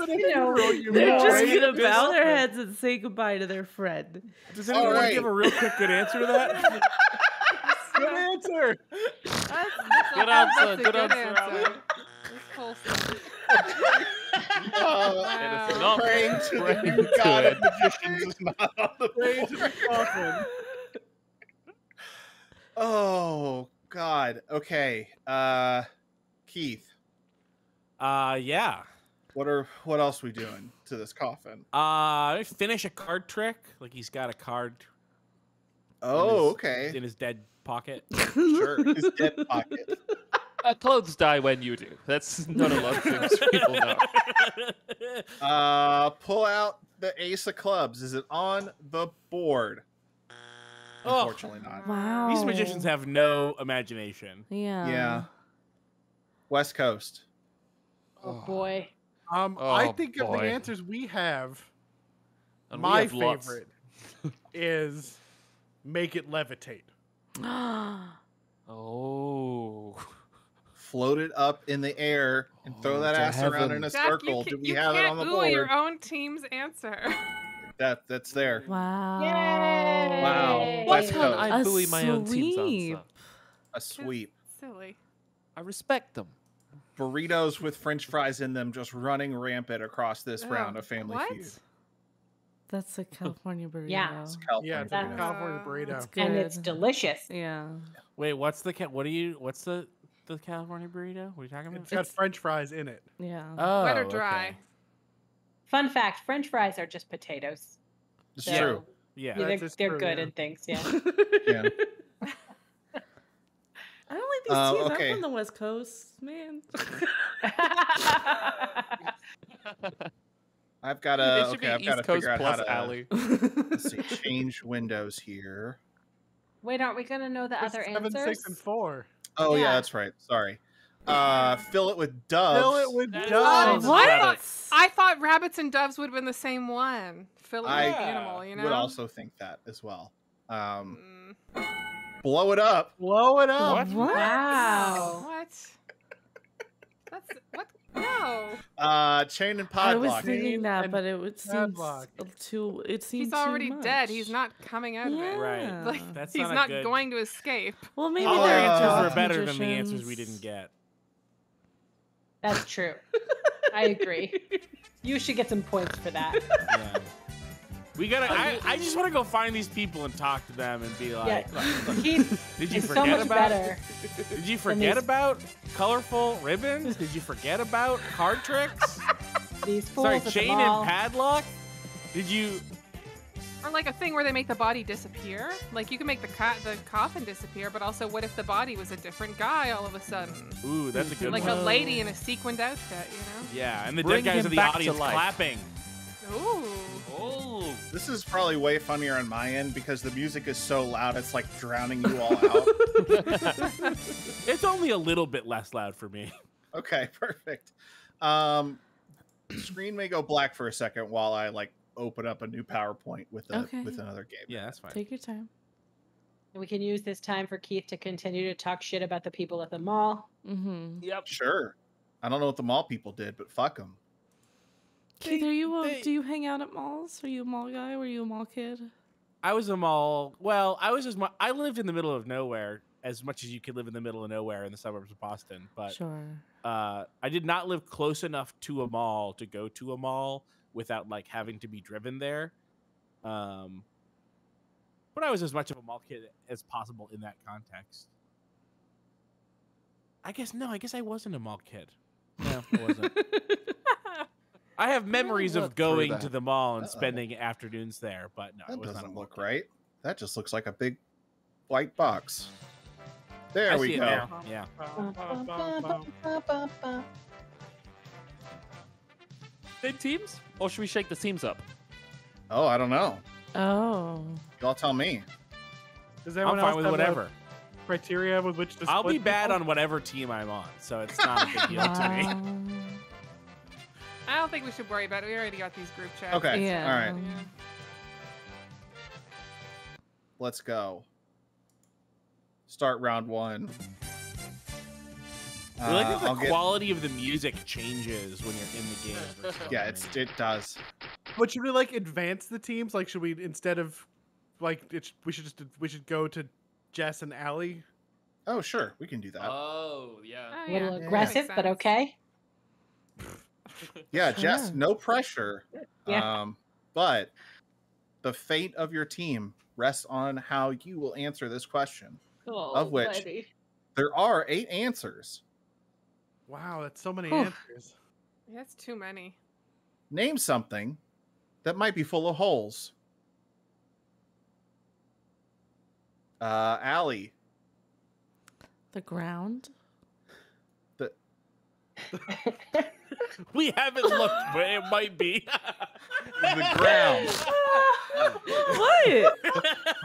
You know, you they're just gonna bow their heads and say goodbye to their friend. Does anyone right. want to give a real quick good answer to that? Good answer. That's, that's good answer. Good, good answer. answer. This No, wow. it is not praying to praying the to God it. of magicians is not on the praying to the coffin. Oh God. Okay. Uh, Keith. Uh, yeah. What are what else are we doing to this coffin? Uh, finish a card trick. Like he's got a card. Oh, in his, okay. In his dead pocket. Sure. His dead pocket. Uh, clothes die when you do. That's not a lot of things people know. Uh, pull out the ace of clubs. Is it on the board? Unfortunately oh. not. Wow. These magicians have no imagination. Yeah. Yeah. West Coast. Oh, boy. Um, oh, I think boy. of the answers we have, and my we have favorite is make it levitate. Oh. Float it up in the air and oh, throw that ass heaven. around in a Jack, circle. Can, Do we have it on the board? You can't your own team's answer. That that's there. Wow. Yay. Wow. Why can't I buoy my own team's answer? A sweep. Silly. I respect them. Burritos with French fries in them just running rampant across this oh, round of Family what? Feud. That's a California burrito. Yeah, it's a California, yeah, it's burrito. A California burrito. It's good. And it's delicious. Yeah. Wait, what's the what do you what's the the California burrito? What are you talking about? It's got it's, French fries in it. Yeah. Oh, wet or dry. Okay. Fun fact: French fries are just potatoes. It's so, true. Yeah, yeah they're, they're true, good yeah. in things. Yeah. yeah. I don't like these uh, teas. Okay. I'm from the West Coast, man. I've got a. Okay, I've East got to Coast figure out how to alley. Let's see, change windows here. Wait, aren't we gonna know the There's other seven, answers? Seven, six, and four. Oh yeah, yeah that's right. Sorry. Uh, fill it with doves. Fill it with doves. Oh, what? I thought, I thought rabbits and doves would have been the same one. Fill it I with animal, you know? I would also think that as well. Um, mm. Blow it up. Blow it up. What? What? Wow. What? That's, what? No. Uh, chain and padlock. I was thinking that, but it would seem too, it seems He's already too much. dead. He's not coming out yeah. of it. Right. Like, That's he's not, not good... going to escape. Well, maybe All their answers were better than the answers we didn't get. That's true. I agree. You should get some points for that. Yeah. We gotta. I, I just want to go find these people and talk to them and be like, yeah. like, like Keith, "Did you forget so about? Did you forget these... about colorful ribbons? Did you forget about card tricks? These fools Sorry, at chain the mall. and padlock. Did you? Or like a thing where they make the body disappear? Like you can make the co the coffin disappear, but also what if the body was a different guy all of a sudden? Ooh, that's a good like one. Like a lady in a sequined outfit, you know? Yeah, and the Bring dead guys in the audience clapping. Ooh. Oh. This is probably way funnier on my end because the music is so loud it's like drowning you all out. It's only a little bit less loud for me. Okay, perfect. Um, screen may go black for a second while I like open up a new PowerPoint with a, okay. with another game. Yeah, that's fine. Take your time. We can use this time for Keith to continue to talk shit about the people at the mall. Mm-hmm. Yep. Sure. I don't know what the mall people did, but fuck them. Keith, they, are you a, they, do you hang out at malls? Are you a mall guy? Were you a mall kid? I was a mall. Well, I was just. I lived in the middle of nowhere as much as you could live in the middle of nowhere in the suburbs of Boston. But sure. uh, I did not live close enough to a mall to go to a mall without like having to be driven there. Um, but I was as much of a mall kid as possible in that context. I guess, no, I guess I wasn't a mall kid. No, I wasn't. I have memories of going to the mall and uh-oh. spending afternoons there, but no, that it was doesn't not a look kid. right. That just looks like a big white box. There I we see go. It now. Yeah. yeah. Big teams? Or should we shake the teams up? Oh, I don't know. Oh. Y'all tell me. Does everyone I'm fine else with whatever. Criteria with which to I'll be bad people? on whatever team I'm on, so it's not a big deal wow. to me. I don't think we should worry about it. We already got these group chats. Okay. Yeah. All right. Yeah. Let's go. Start round one. I uh, like that the I'll quality get... of the music changes when you're in the game. Yeah, it's it does. But should we like advance the teams? Like, should we instead of like it's we should just we should go to Jess and Ali? Oh sure, we can do that. Oh yeah, oh, yeah. a little yeah. aggressive, but okay. Yeah, Jess, yeah. no pressure. Yeah. Um, but the fate of your team rests on how you will answer this question, oh, of which buddy. there are eight answers. Wow, that's so many oh. answers. That's too many. Name something that might be full of holes. Uh, Allie. The ground. The... We haven't looked, but it might be. The ground. What?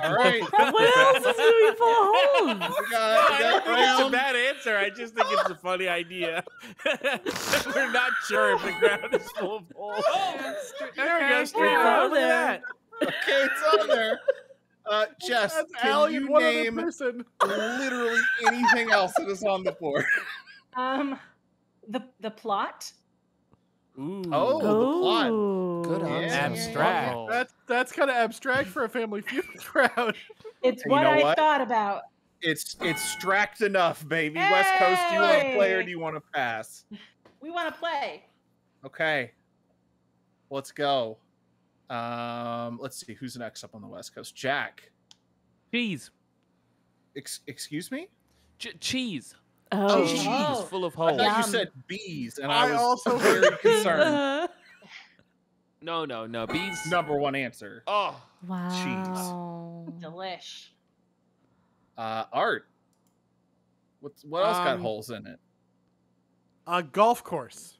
All right. What else is going for home? Oh God, I don't think it's a bad answer. I just think it's a funny idea. We're not sure if the ground is full of holes. Oh, there we go. Street ball. Look at that. Okay, it's on there. Uh, Jess, that's can Allie you name literally anything else that is on the board? Um, the the plot. Ooh. Oh, Ooh. the plot. Good answer. Yeah. Abstract. Okay. That's that's kind of abstract for a Family Feud crowd. It's what you know I what? thought about. It's it's stract enough, baby. Hey! West Coast, do you want to play or do you want to pass? We want to play. Okay, let's go. Um, let's see who's next up on the West Coast. Jack. Cheese. Ex excuse me. Ch cheese. Oh, cheese oh. full of holes. I thought you said bees, and I, I was also very concerned. No, no, no. Bees. Number one answer. Oh, wow. Cheese. Delish. Uh, Art. What's what else um, got holes in it? A golf course.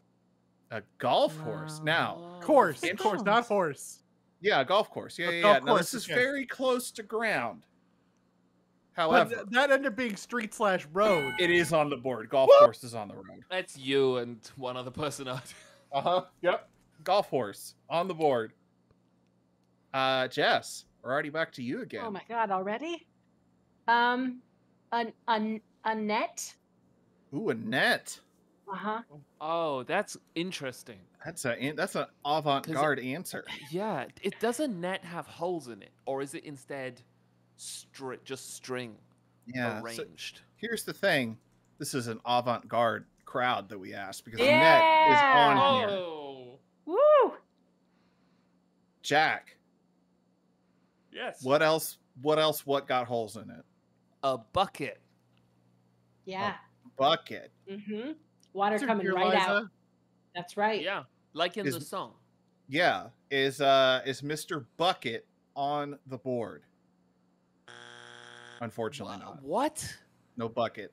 A golf wow. course. Now, course, in course, not horse. Yeah, a golf course. Yeah, a yeah. Golf yeah. Now, course, this is yeah. very close to ground. However, but that ended up being street slash road. It is on the board. Golf Whoop! Course is on the road. That's you and one other person out. uh huh. Yep. Golf horse on the board. Uh, Jess, we're already back to you again. Oh my God, already? Um, an an a net. Ooh, a net. Uh huh. Oh, that's interesting. That's a that's an avant-garde answer. Yeah. It does a net have holes in it, or is it instead? Stri just string yeah, arranged. So here's the thing. This is an avant-garde crowd that we asked because yeah! the net is on oh. here. Woo! Jack. Yes. What else? What else? What got holes in it? A bucket. Yeah. A bucket. Mm-hmm. Water That's coming right Liza. out. That's right. Yeah. Like in is, the song. Yeah. Is uh is Mister Bucket on the board? Unfortunately, not. What? No bucket.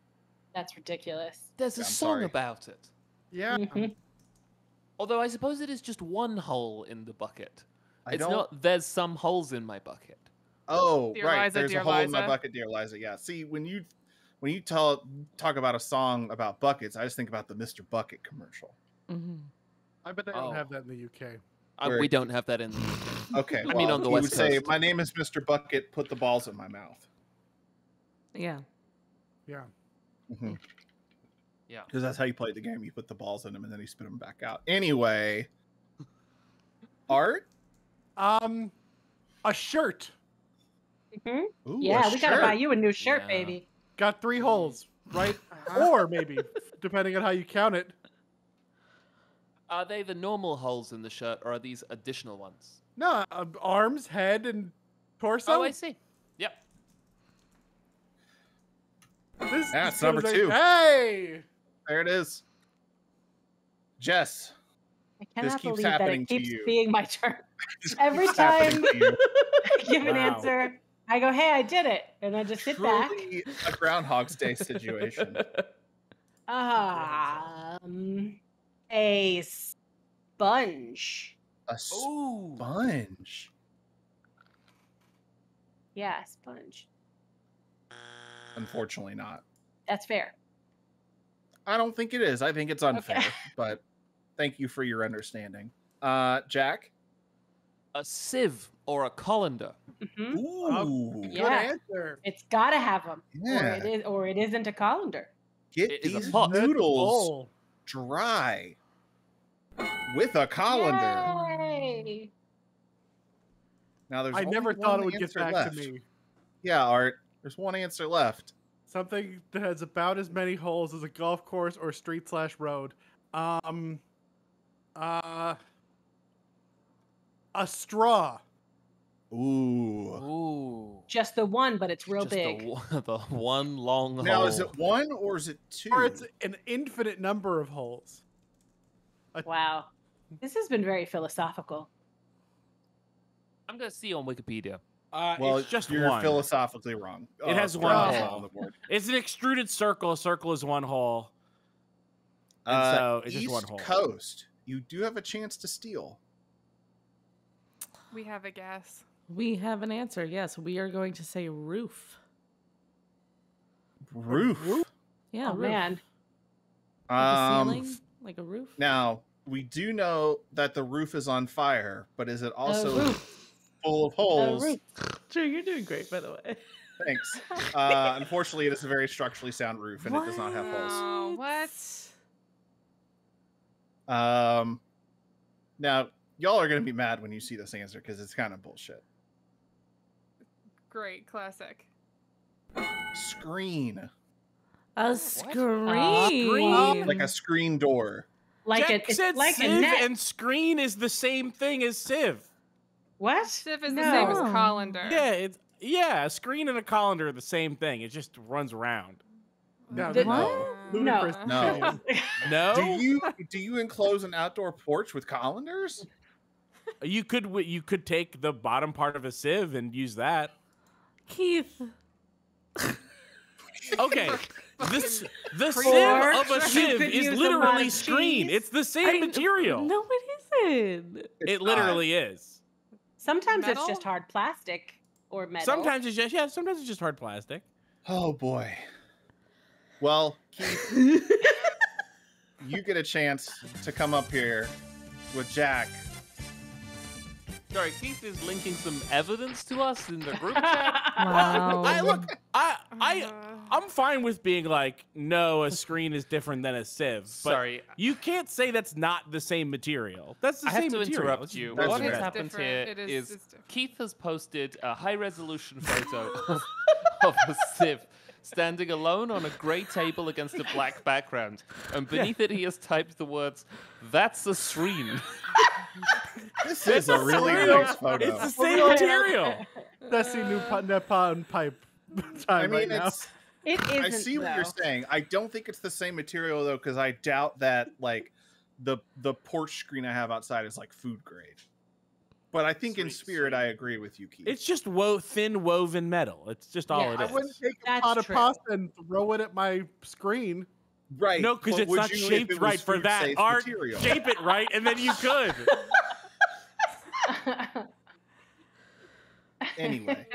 That's ridiculous. There's a yeah, song sorry. about it. Yeah. Mm-hmm. Although I suppose it is just one hole in the bucket. I it's don't... not. There's some holes in my bucket. Oh, dear right. Liza, there's a hole Liza. in my bucket, dear Liza. Yeah. See, when you when you tell talk about a song about buckets, I just think about the Mister Bucket commercial. Mm-hmm. I bet they oh. don't have that in the U K. Uh, Where... We don't have that in. The U K. Okay. I well, mean, on the West Coast. You would say, "My name is Mister Bucket. Put the balls in my mouth." Yeah. Yeah. Mm-hmm. Yeah. Because that's how you play the game. You put the balls in them and then you spit them back out. Anyway. Art? Um, a shirt. Mm-hmm. Ooh, yeah, we shirt. gotta buy you a new shirt, yeah. baby. Got three holes, right? Or maybe, depending on how you count it. Are they the normal holes in the shirt or are these additional ones? No, uh, arms, head, and torso. Oh, I see. Yep. This That's number two. Like, hey! There it is. Jess. I cannot believe that it keeps being my turn. Every time I give wow. an answer, I go, hey, I did it. And I just sit back. A Groundhog's Day situation. Um, a sponge. A sponge? Yeah, a sponge. Unfortunately not. That's fair. I don't think it is. I think it's unfair, okay. But thank you for your understanding. Uh, Jack? A sieve or a colander. Mm-hmm. Ooh, good yeah. answer. It's got to have them. Yeah. Or, it is, or it isn't a colander. Get it these noodles dry with a colander. Yay. Now there's I only never thought it would get back left. to me. Yeah, Art. There's one answer left. Something that has about as many holes as a golf course or street slash road. Um, uh, a straw. Ooh. Ooh. Just the one, but it's real Just big. The one, the one long now, hole. Now, is it one or is it two? Or it's an infinite number of holes. A wow. This has been very philosophical. I'm going to see on Wikipedia. Uh, well, it's just you're one. Philosophically wrong. It uh, has one hole on the board. It's an extruded circle. A circle is one hole. And uh, so it's East just one hole. Coast, you do have a chance to steal. We have a guess. We have an answer. Yes, we are going to say roof. Roof? roof? Yeah, oh, roof. man. Like um, a ceiling? Like a roof? Now, we do know that the roof is on fire, but is it also full of holes? Drew, you're doing great, by the way. Thanks. Uh, unfortunately, it is a very structurally sound roof, and what? it does not have holes. What? Um, now, y'all are going to be mad when you see this answer, because it's kind of bullshit. Great. Classic. Screen. A screen? Uh, screen. Like a screen door. Like Jack a, it's said like Civ a net. And screen is the same thing as Civ. What? Civ is no. the same as colander. Yeah, it's, yeah, a screen and a colander are the same thing. It just runs round. No, Did, no. No. No. no? Do you do you enclose an outdoor porch with colanders? You could you could take the bottom part of a Civ and use that. Keith. Okay. This, the sieve of a sieve is literally screen. Cheese. It's the same I, material. No, it isn't. It's it literally not. is. Sometimes metal? it's just hard plastic or metal. Sometimes it's just, yeah, sometimes it's just hard plastic. Oh, boy. Well, Keith, you get a chance to come up here with Jack. Sorry, Keith is linking some evidence to us in the group chat. Wow. I look, I, I, I'm fine with being like, no, a screen is different than a sieve. But Sorry, you can't say that's not the same material. That's the I same material. I have to material. interrupt you. That's what has happened here it is, is Keith has posted a high-resolution photo of, of a sieve standing alone on a gray table against a black background, and beneath yeah. it he has typed the words, "That's a screen." This is a really nice photo. It's the same material. That's the new Nepon pipe time I mean, right now. It isn't, I see though. what you're saying. I don't think it's the same material though, because I doubt that like the the porch screen I have outside is like food grade. But I think sweet, in spirit, sweet. I agree with you, Keith. It's just wo thin woven metal. It's just all yeah, it is. I wouldn't take a That's pot of true. pasta and throw it at my screen. Right. No, because it's not shaped it right for that. Art, shape it right, and then you could. Anyway,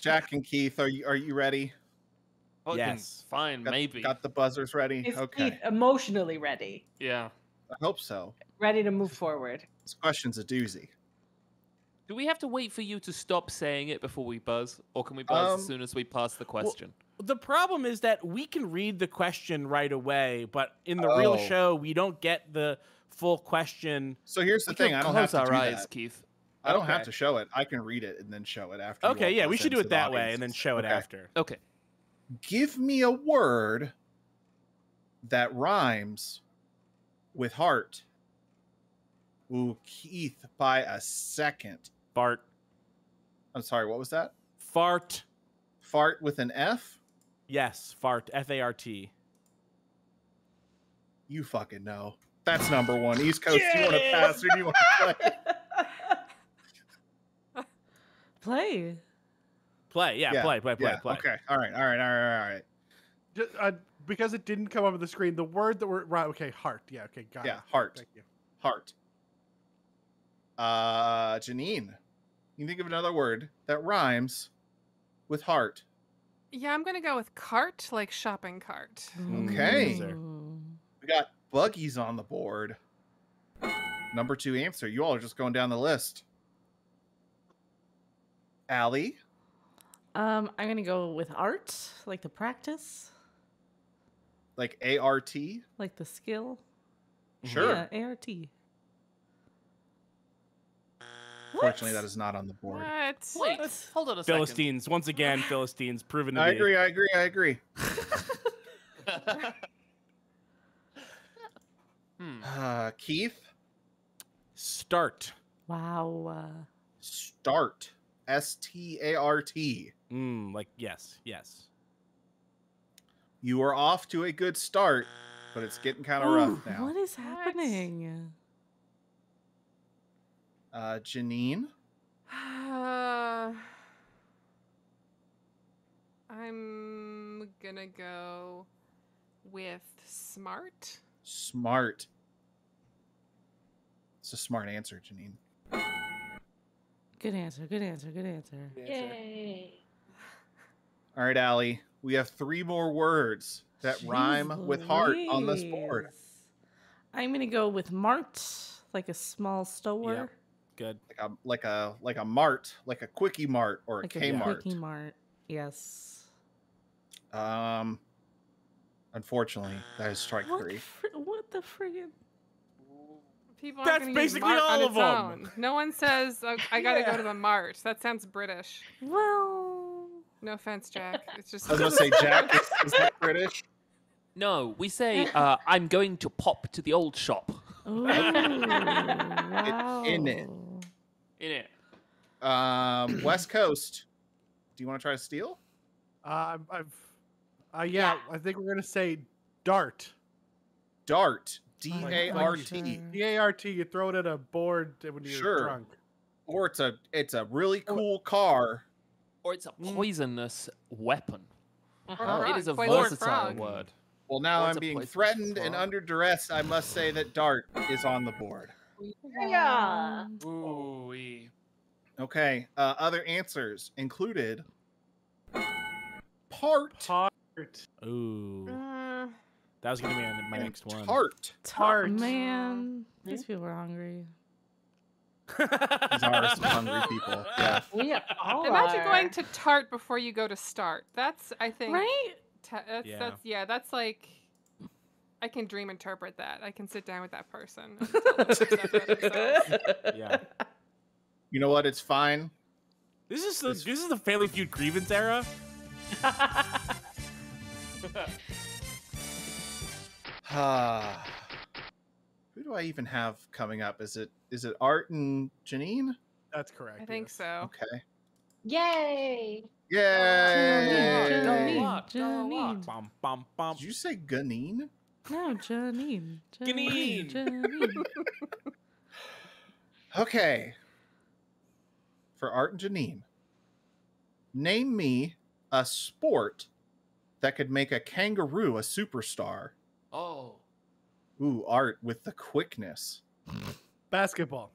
Jack and Keith, are you are you ready? Fucking yes. Fine. Got, maybe. Got the buzzers ready. Is okay. Keith emotionally ready? Yeah. I hope so. Ready to move forward. This question's a doozy. Do we have to wait for you to stop saying it before we buzz, or can we buzz um, as soon as we pass the question? Well, the problem is that we can read the question right away, but in the oh. real show, we don't get the full question. So here's the we thing. I don't have to our do eyes, that. Keith. I don't okay. have to show it. I can read it and then show it after. Okay, yeah, we should do it that way and then show okay. it after. Okay. Give me a word that rhymes with heart. Ooh, Keith, by a second. Fart. I'm sorry, what was that? Fart. Fart with an F? Yes, fart. F A R T. You fucking know. That's number one. East Coast, yeah! Do you want to pass or do you want to play? Play. Play, yeah, yeah. play, play, play, yeah. play. Okay, all right, all right, all right, all right. Just, uh, because it didn't come up on the screen, the word that we're... Right, okay, heart. Yeah, okay, got yeah, it. Yeah, heart. Thank you. Heart. Uh, Janine, you think of another word that rhymes with heart. Yeah, I'm going to go with cart, like shopping cart. Okay. Ooh. We got buggies on the board. Number two answer. You all are just going down the list. Allie? Um, I'm going to go with art, like the practice. Like A R T? Like the skill? Sure. Yeah, A R T. Unfortunately, that is not on the board. What? Wait, hold on a second. Philistines, once again, Philistines, proven to be. I agree, I agree, I agree. hmm. uh, Keith? Start. Wow. Start. S T A R T. Mm, like, yes, yes. You are off to a good start, but it's getting kind of rough now. What is happening? Uh, Janine? Uh, I'm gonna go with smart. Smart. It's a smart answer, Janine. Good answer. Good answer. Good answer. Good answer. Yay. All right, Ali. We have three more words that Jeez rhyme please. with heart on this board. I'm gonna go with mart, like a small store. Yep. Good. Like a like a like a mart, like a quickie mart or a like Kmart. A quickie mart. Yes. Um. Unfortunately, that is strike what three. What the friggin'? People That's basically use all of them. Own. No one says, oh, I gotta yeah. go to the mart. That sounds British. Well, no offense, Jack. It's just. I was gonna say, Jack, is, is that British? No, we say, uh, I'm going to pop to the old shop. Ooh, wow. it, in it. In it. Um, West Coast. Do you want to try to steal? Uh, I've, uh, yeah, yeah, I think we're going to say dart. Dart. D A R T. D A R T. You throw it at a board when you're sure. drunk. Or it's a, it's a really cool car. Or it's a poisonous mm. weapon. Uh-huh. It is a Poison versatile word. Well, now What's I'm being threatened and under duress. I must say that dart is on the board. Yeah. Ooh. Okay. Uh, other answers included part. Part. Ooh. Uh, that was going to be my next one. Tart. Tart. Man, these people are hungry. These are some hungry people. Yeah. We all Imagine are. going to Tart before you go to Start. That's, I think. Right? That's, yeah. That's, yeah, that's like, I can dream interpret that. I can sit down with that person. And tell them that yeah. You know what? It's fine. This is the, this, this is the Family Feud grievance era. Who do I even have coming up? Is it is it Art and Janine? That's correct. I yes. think so. Okay. Yay! Yay! Janine, Janine, Janine. Did you say Janine? No, Janine. Janine. Janine. Janine. Okay. For Art and Janine, name me a sport that could make a kangaroo a superstar. Oh. Ooh, Art with the quickness. Basketball.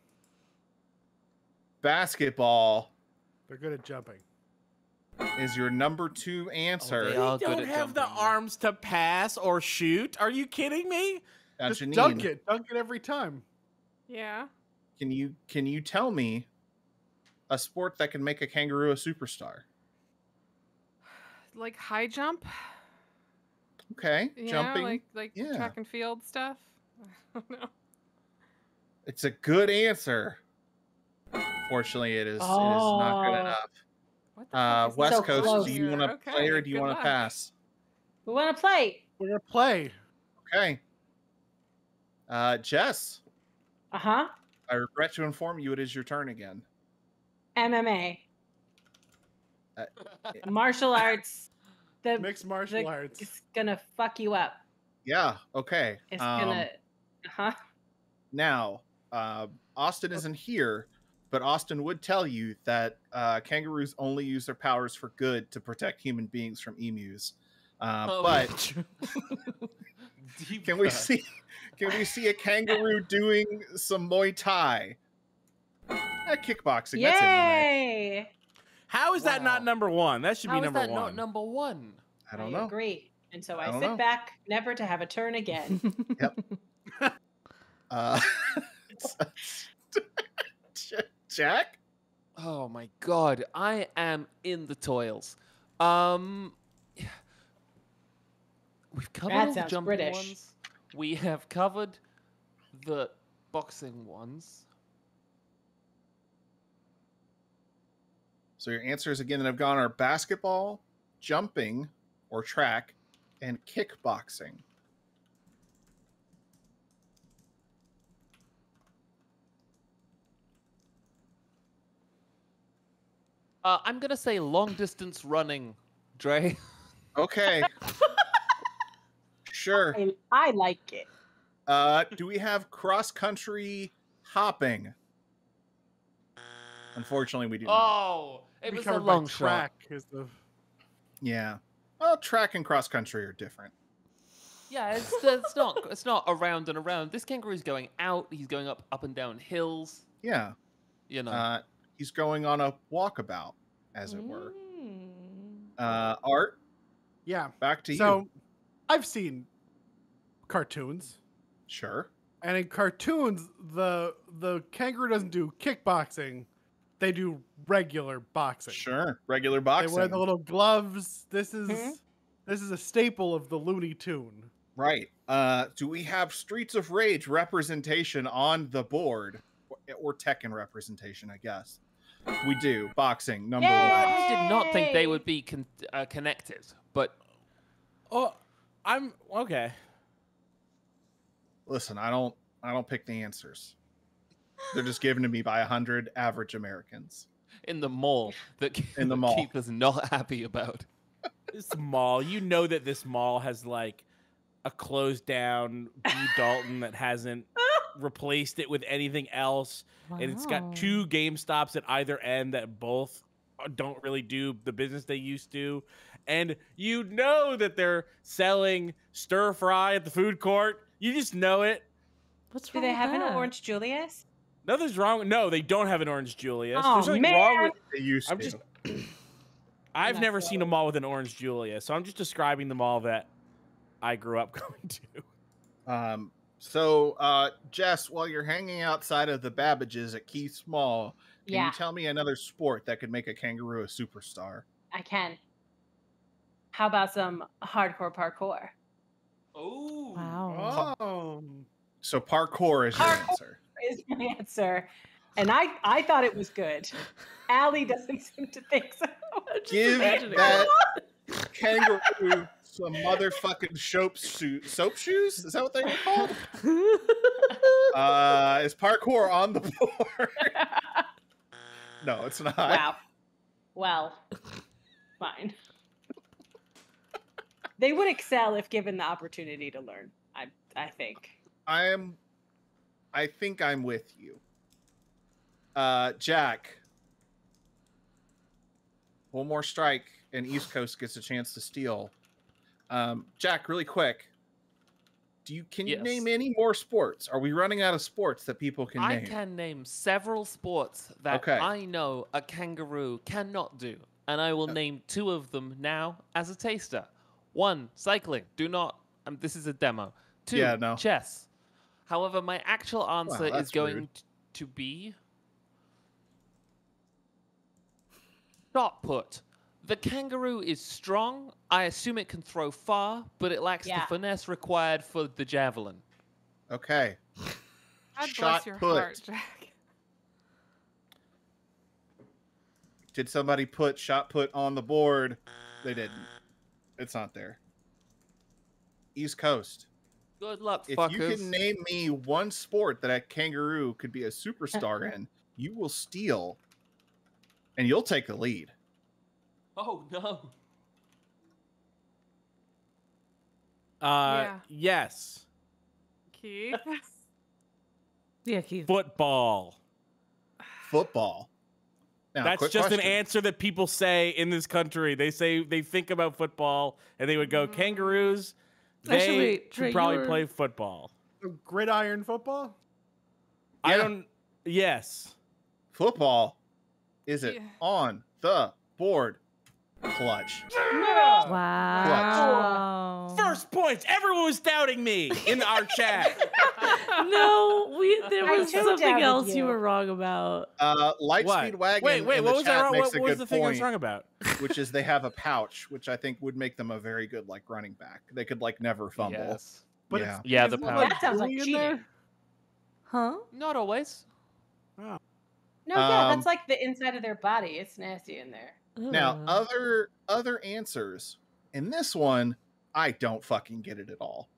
Basketball. They're good at jumping. Is your number two answer? Oh, they, they don't have jumping. the arms to pass or shoot. Are you kidding me? Now, Just Janine, dunk it, dunk it every time. Yeah. Can you can you tell me a sport that can make a kangaroo a superstar? Like high jump. Okay, yeah, jumping. Like like yeah. track and field stuff. I don't know. It's a good answer. Fortunately, it is oh. it is not good enough. Uh, West so Coast, close. do you want to okay. play or do you want to pass? We want to play. We're going to play. Okay. Uh, Jess. Uh-huh. I regret to inform you it is your turn again. M M A. Uh, martial arts. The, Mixed martial the, arts. It's going to fuck you up. Yeah. Okay. It's um, going to. Uh-huh. Now, uh, Austin isn't here. But Austin would tell you that uh, kangaroos only use their powers for good to protect human beings from emus. Uh, oh, but can we see? Can we see a kangaroo doing some Muay Thai? Uh, kickboxing. Yay! That's M M A. How is wow. that not number one? That should How be number is that one. Not number one. I don't I know. Agree. And so I, I sit know. back, never to have a turn again. Yep. uh, Jack? Oh my god, I am in the toils. Um We've covered that all the jumping British. ones. We have covered the boxing ones. So your answers again that have gone are basketball, jumping or track, and kickboxing. Uh, I'm going to say long-distance running, Dre. Okay. Sure. I, I like it. Uh, do we have cross-country hopping? Unfortunately, we do not. Oh, it we was a long track. Is the... Yeah. Well, track and cross-country are different. Yeah, it's, it's, not, it's not around and around. This kangaroo's going out. He's going up, up and down hills. Yeah. You know. Uh, he's going on a walkabout, as it were. Mm. Uh, Art? Yeah. Back to you. So, I've seen cartoons. Sure. And in cartoons, the the kangaroo doesn't do kickboxing. They do regular boxing. Sure. Regular boxing. They wear the little gloves. This is mm-hmm. this is a staple of the Looney Tune. Right. Uh, do we have Streets of Rage representation on the board? Or Tekken representation, I guess. We do. Boxing, number Yay! one. I did not think they would be con uh, connected, but... Oh, I'm... Okay. Listen, I don't I don't pick the answers. They're just given to me by a hundred average Americans. In the mall. That In the mall. Keith is not happy about. This mall. You know that this mall has, like, a closed-down B. Dalton that hasn't... replaced it with anything else. Wow. And it's got two GameStops at either end that both don't really do the business they used to. And you know that they're selling stir fry at the food court. You just know it. What's wrong? Do they have that? An Orange Julius? Nothing's wrong. No, they don't have an Orange Julius. Oh, there's nothing man. wrong with they used to. I'm just I've That's never so. seen a mall with an Orange Julius, so I'm just describing the mall that I grew up going to. Um So, uh, Jess, while you're hanging outside of the Babbages at Keith's Mall, can yeah. you tell me another sport that could make a kangaroo a superstar? I can. How about some hardcore parkour? Oh. Wow. Oh. So parkour is parkour your answer. is my answer. And I, I thought it was good. Ali doesn't seem to think so. Give that kangaroo... Some motherfucking soap shoe, soap shoes? Is that what they were called? uh, is parkour on the board? No, it's not. Wow. Well, fine. They would excel if given the opportunity to learn. I, I think. I am. I think I'm with you. Uh, Jack. One more strike, and East Coast gets a chance to steal. Um, Jack, really quick, do you can you yes. name any more sports? Are we running out of sports that people can I name? I can name several sports that okay. I know a kangaroo cannot do, and I will oh. name two of them now as a taster. One, cycling. Do not. Um, this is a demo. Two, yeah, no. chess. However, my actual answer wow, is going to be shot put. The kangaroo is strong. I assume it can throw far, but it lacks yeah. the finesse required for the javelin. Okay. God bless your put. heart, Jack. Did somebody put shot put on the board? They didn't. It's not there. East Coast. Good luck, if fuckers. If you can name me one sport that a kangaroo could be a superstar in, you will steal, and you'll take the lead. Oh, no. Uh, yeah. Yes. Keith? Yeah, Keith. Football. Football. Now, that's just question. an answer that people say in this country. They say they think about football, and they would go, mm. kangaroos, they Actually, wait, Dre, should probably were... play football. Gridiron football? Yeah. I don't... Yes. Football. Is it yeah. on the board? Clutch. Yeah. Wow. Clutch. First points. Everyone was doubting me in our chat. No, we there was something else you. you were wrong about. Uh, Lightspeed Wagon. Wait, wait, what was I wrong? What was the thing I was wrong about? Which is they have a pouch, which I think would make them a very good like running back. They could like never fumble. Yes. But yeah, yeah the pouch. That sounds like cheating. Huh? Not always. Oh. No, um, yeah, that's like the inside of their body. It's nasty in there. Now, other other answers. In this one, I don't fucking get it at all.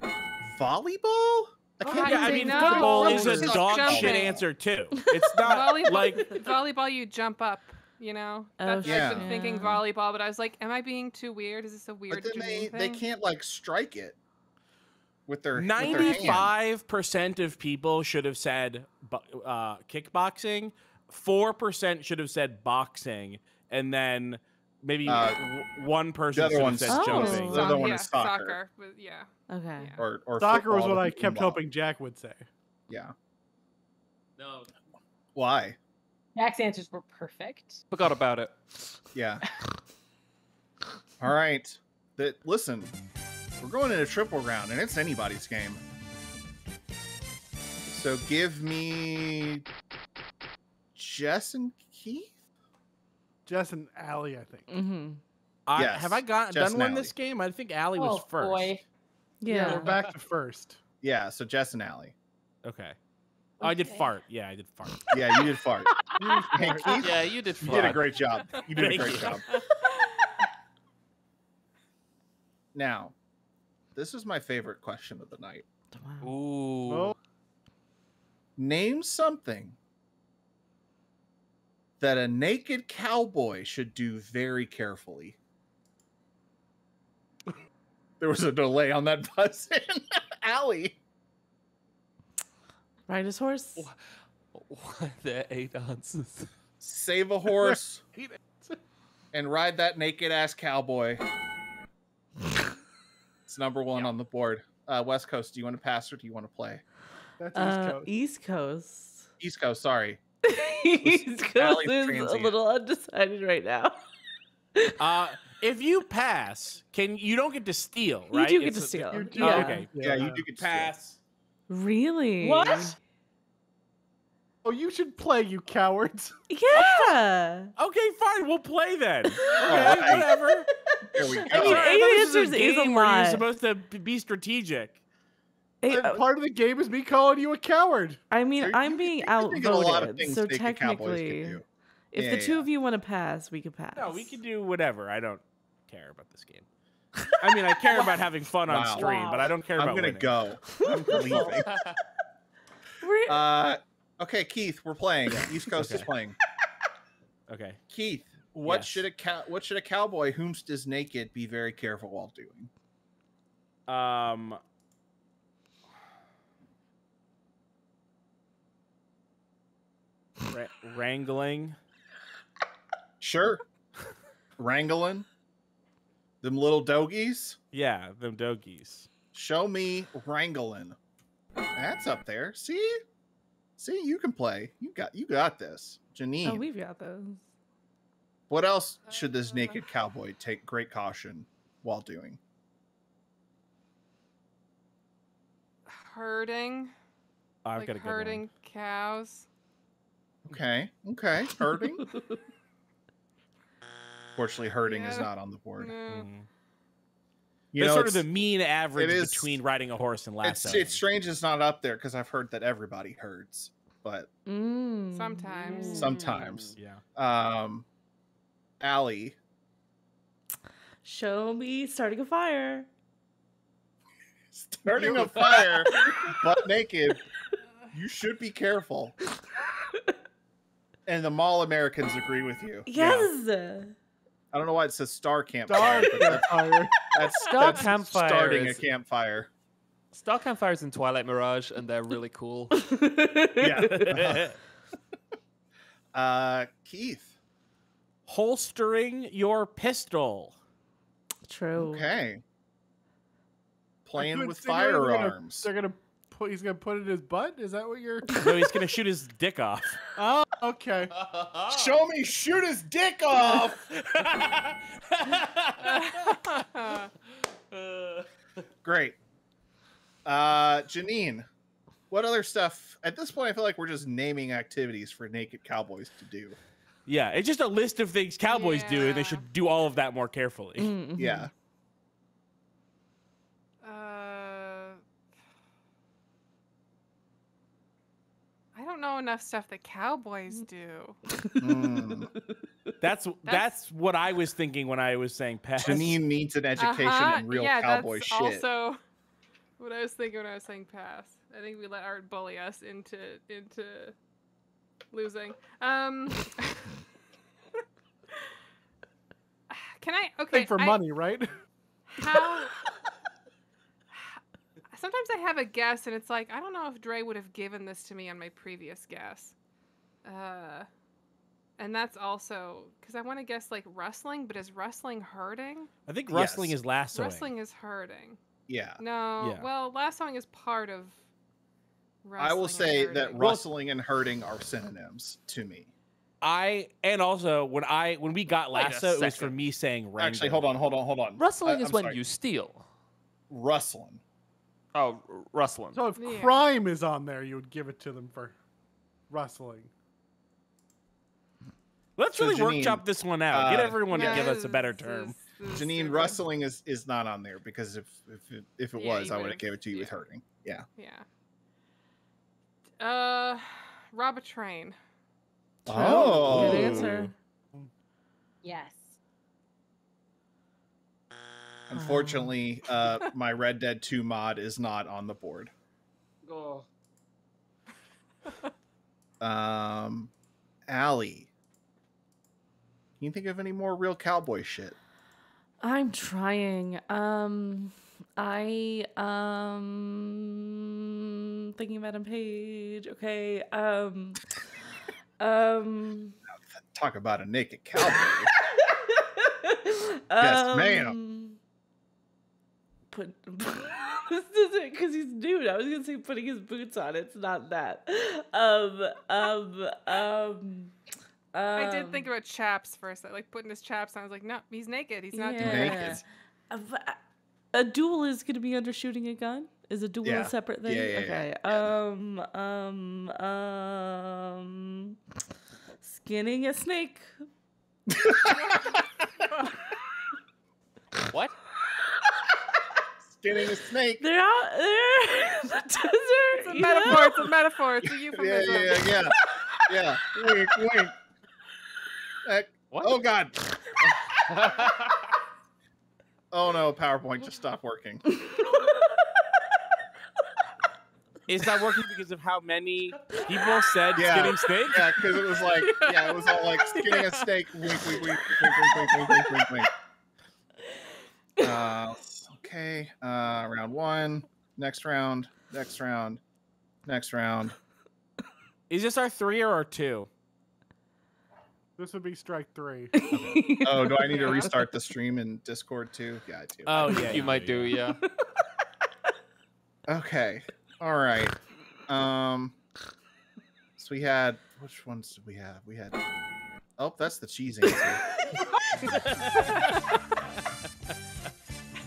Volleyball? I can't oh, yeah, I mean, no. football is a dog jumping. shit answer, too. It's not volleyball, like... Volleyball, you jump up, you know? That's, oh, yeah. I've been thinking volleyball, but I was like, am I being too weird? Is this a weird but they, thing? They can't, like, strike it with their ninety-five percent of people should have said uh, kickboxing. four percent should have said boxing, and then maybe uh, one person should have said oh. jumping. The other one yeah, is soccer. soccer. Yeah. Okay. Yeah. Or, or soccer was what I kept hoping Jack would say. Yeah. No. Why? Jack's answers were perfect. Forgot about it. Yeah. All right. The, listen, we're going in a triple round, and it's anybody's game. So give me Jess and Keith? Jess and Ali, I think. Mm-hmm. I, yes, have I got, done one this game? I think Ali oh, was first. Boy. Yeah. yeah, we're back to first. Yeah, so Jess and Ali. Okay. Oh, I did fart. Yeah, I did fart. Yeah, you did fart. Hey, Keith, yeah, you did fart. You did a great job. You did Thank a great you. job. Now, this is my favorite question of the night. Wow. Ooh. Oh. Name something that a naked cowboy should do very carefully. There was a delay on that bus in Allie. Ride his horse. What the eight ounces? Save a horse and ride that naked ass cowboy. It's number one yep. on the board. Uh, West Coast, do you want to pass or do you want to play? That's East uh, Coast. East Coast. East Coast, sorry. East Coast is transient. A little undecided right now. uh, if you pass, can you don't get to steal, right? You do get it's to steal. A, yeah. Oh, okay. Yeah, yeah, you do get to pass. Steal. Really? What? Oh, you should play, you cowards. Yeah. Okay, fine. We'll play then. Okay, right. Whatever. There we go. I mean, right, eight answers is a, game is a where lot. You're supposed to be strategic. Eight, uh, part of the game is me calling you a coward. I mean, They're, I'm being outvoted, so technically, if yeah, the yeah. two of you want to pass, we could pass. No, we can do whatever. I don't care about this game. I mean, I care about having fun wow. on stream, wow. but I don't care about I'm gonna winning. go. I'm leaving. uh, okay, Keith, we're playing. East Coast okay. is playing. Okay, Keith, what yes. should a cow what should a cowboy whomst is naked be very careful while doing? Um, Ra wrangling. Sure, wrangling. Them little dogies? Yeah, them dogies. Show me wrangling. That's up there. See? See, you can play. You got you got this. Janine. Oh, we've got those. What else should this naked cowboy take great caution while doing? Herding. I've like got a good herding one. Cows. Okay. Okay. Herding. Unfortunately, herding yeah. is not on the board. No. Mm. You know, sort it's sort of the mean average is, between riding a horse and lasso. It's, it's strange it's not up there because I've heard that everybody herds, but mm. sometimes, sometimes, mm. yeah. Um, Ali, show me starting a fire. Starting a fire, butt naked. You should be careful. And the mall Americans agree with you. Yes. Yeah. I don't know why it says star campfire. Star campfire. That's, star that's campfire starting is, a campfire. Star campfires in Twilight Mirage, and they're really cool. yeah. Uh, uh, Keith. Holstering your pistol. True. Okay. Playing with firearms. They're gonna, they're gonna put. He's gonna put it in his butt. Is that what you're? No, he's gonna shoot his dick off. Oh. Okay. Show me shoot his dick off. Great. Uh, Janine, what other stuff? At this point, I feel like we're just naming activities for naked cowboys to do. Yeah, it's just a list of things cowboys yeah. do, and they should do all of that more carefully. Mm-hmm. Yeah. I don't know enough stuff that cowboys do. Mm. that's, that's that's what I was thinking when I was saying pass. Janine needs an education uh-huh. in real yeah, cowboy that's shit. Also, what I was thinking when I was saying pass. I think we let Art bully us into into losing. Um, can I? Okay. Think for I, money, right? How? Sometimes I have a guess, and it's like, I don't know if Dre would have given this to me on my previous guess. Uh, and that's also, because I want to guess, like, wrestling, but is wrestling herding? I think wrestling yes. is lassoing. Wrestling is herding. Yeah. No, yeah. well, lassoing is part of wrestling. I will say that wrestling and herding are synonyms to me. I and also when I when we got lasso, it was for me saying wrangling. Actually, hold on, hold on, hold on. Rustling I, is I'm when sorry. you steal. Rustling. Oh, rustling. So if yeah. crime is on there, you would give it to them for rustling. Let's so really Janine, workshop this one out. Uh, Get everyone yeah, to give us a better term. This, this Janine, rustling is is not on there because if if it, if it yeah, was, I would have gave it to you yeah. with hurting. Yeah. Yeah. Uh, rob a train. Oh, good answer. Yes. Unfortunately, uh, my Red Dead two mod is not on the board. Oh. Um, Ali, can you think of any more real cowboy shit? I'm trying. Um, I um thinking about a page. Okay. Um. Um, talk about a naked cowboy. Yes, um, ma'am. Put this isn't because he's nude. I was gonna say putting his boots on. It's not that. Um, um, um. I did think about chaps first. Like putting his chaps on. I was like, no, he's naked. He's not yeah. naked. A, a duel is gonna be under shooting a gun. Is a duel yeah. a separate thing? Yeah, yeah, okay. Yeah. Um, um, um, skinning a snake. What? Skinning a snake. They're out there in the desert. It's a metaphor. It's a metaphor. It's a euphemism. Yeah, yeah, yeah. Yeah. Wink, wink. Uh, what? Oh, God. Oh, no. PowerPoint just stopped working. Is that working because of how many people said yeah. skinning snake? Yeah, because it was like, yeah, it was all like skinning a snake. Wink, wink, wink, wink, wink, wink, wink, wink, wink. Uh, okay, uh, round one. Next round. Next round. Next round. Is this our three or our two? This would be strike three. Okay. Oh, do I need to restart the stream in Discord too? Yeah, I do. Oh, yeah, yeah, you might yeah. do. Yeah. Okay. All right. Um, so we had, which ones did we have? We had, oh, that's the cheese answer.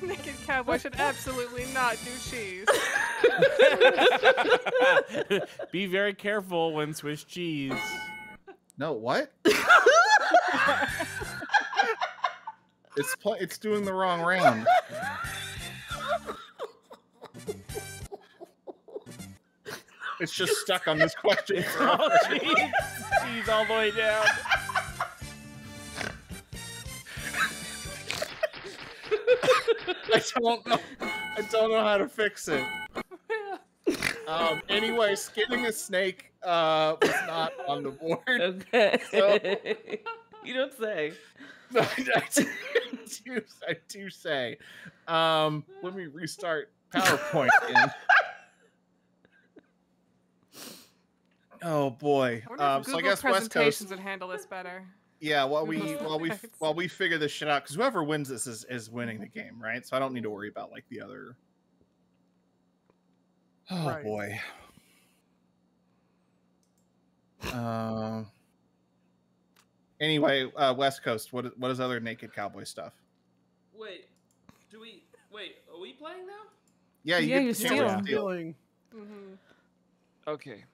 Naked cowboy should absolutely not do cheese. Be very careful when Swiss cheese. No, what? It's, it's doing the wrong round. It's just stuck on this question. Oh, jeez. Jeez, all the way down. I don't know. I don't know how to fix it. Um, anyway, skinning a snake uh, was not on the board. Okay. So... You don't say. No, I, do, I do say. Um, let me restart PowerPoint again. Oh boy! I um, so I guess West Coast would handle this better. Yeah, while we while we while we figure this shit out, because whoever wins this is is winning the game, right? So I don't need to worry about like the other. Oh right. boy. Um. Uh, anyway, uh, West Coast. What what is other naked cowboy stuff? Wait, do we wait? Are we playing now? Yeah, you yeah, get you're stealing. stealing. Mm-hmm. Okay.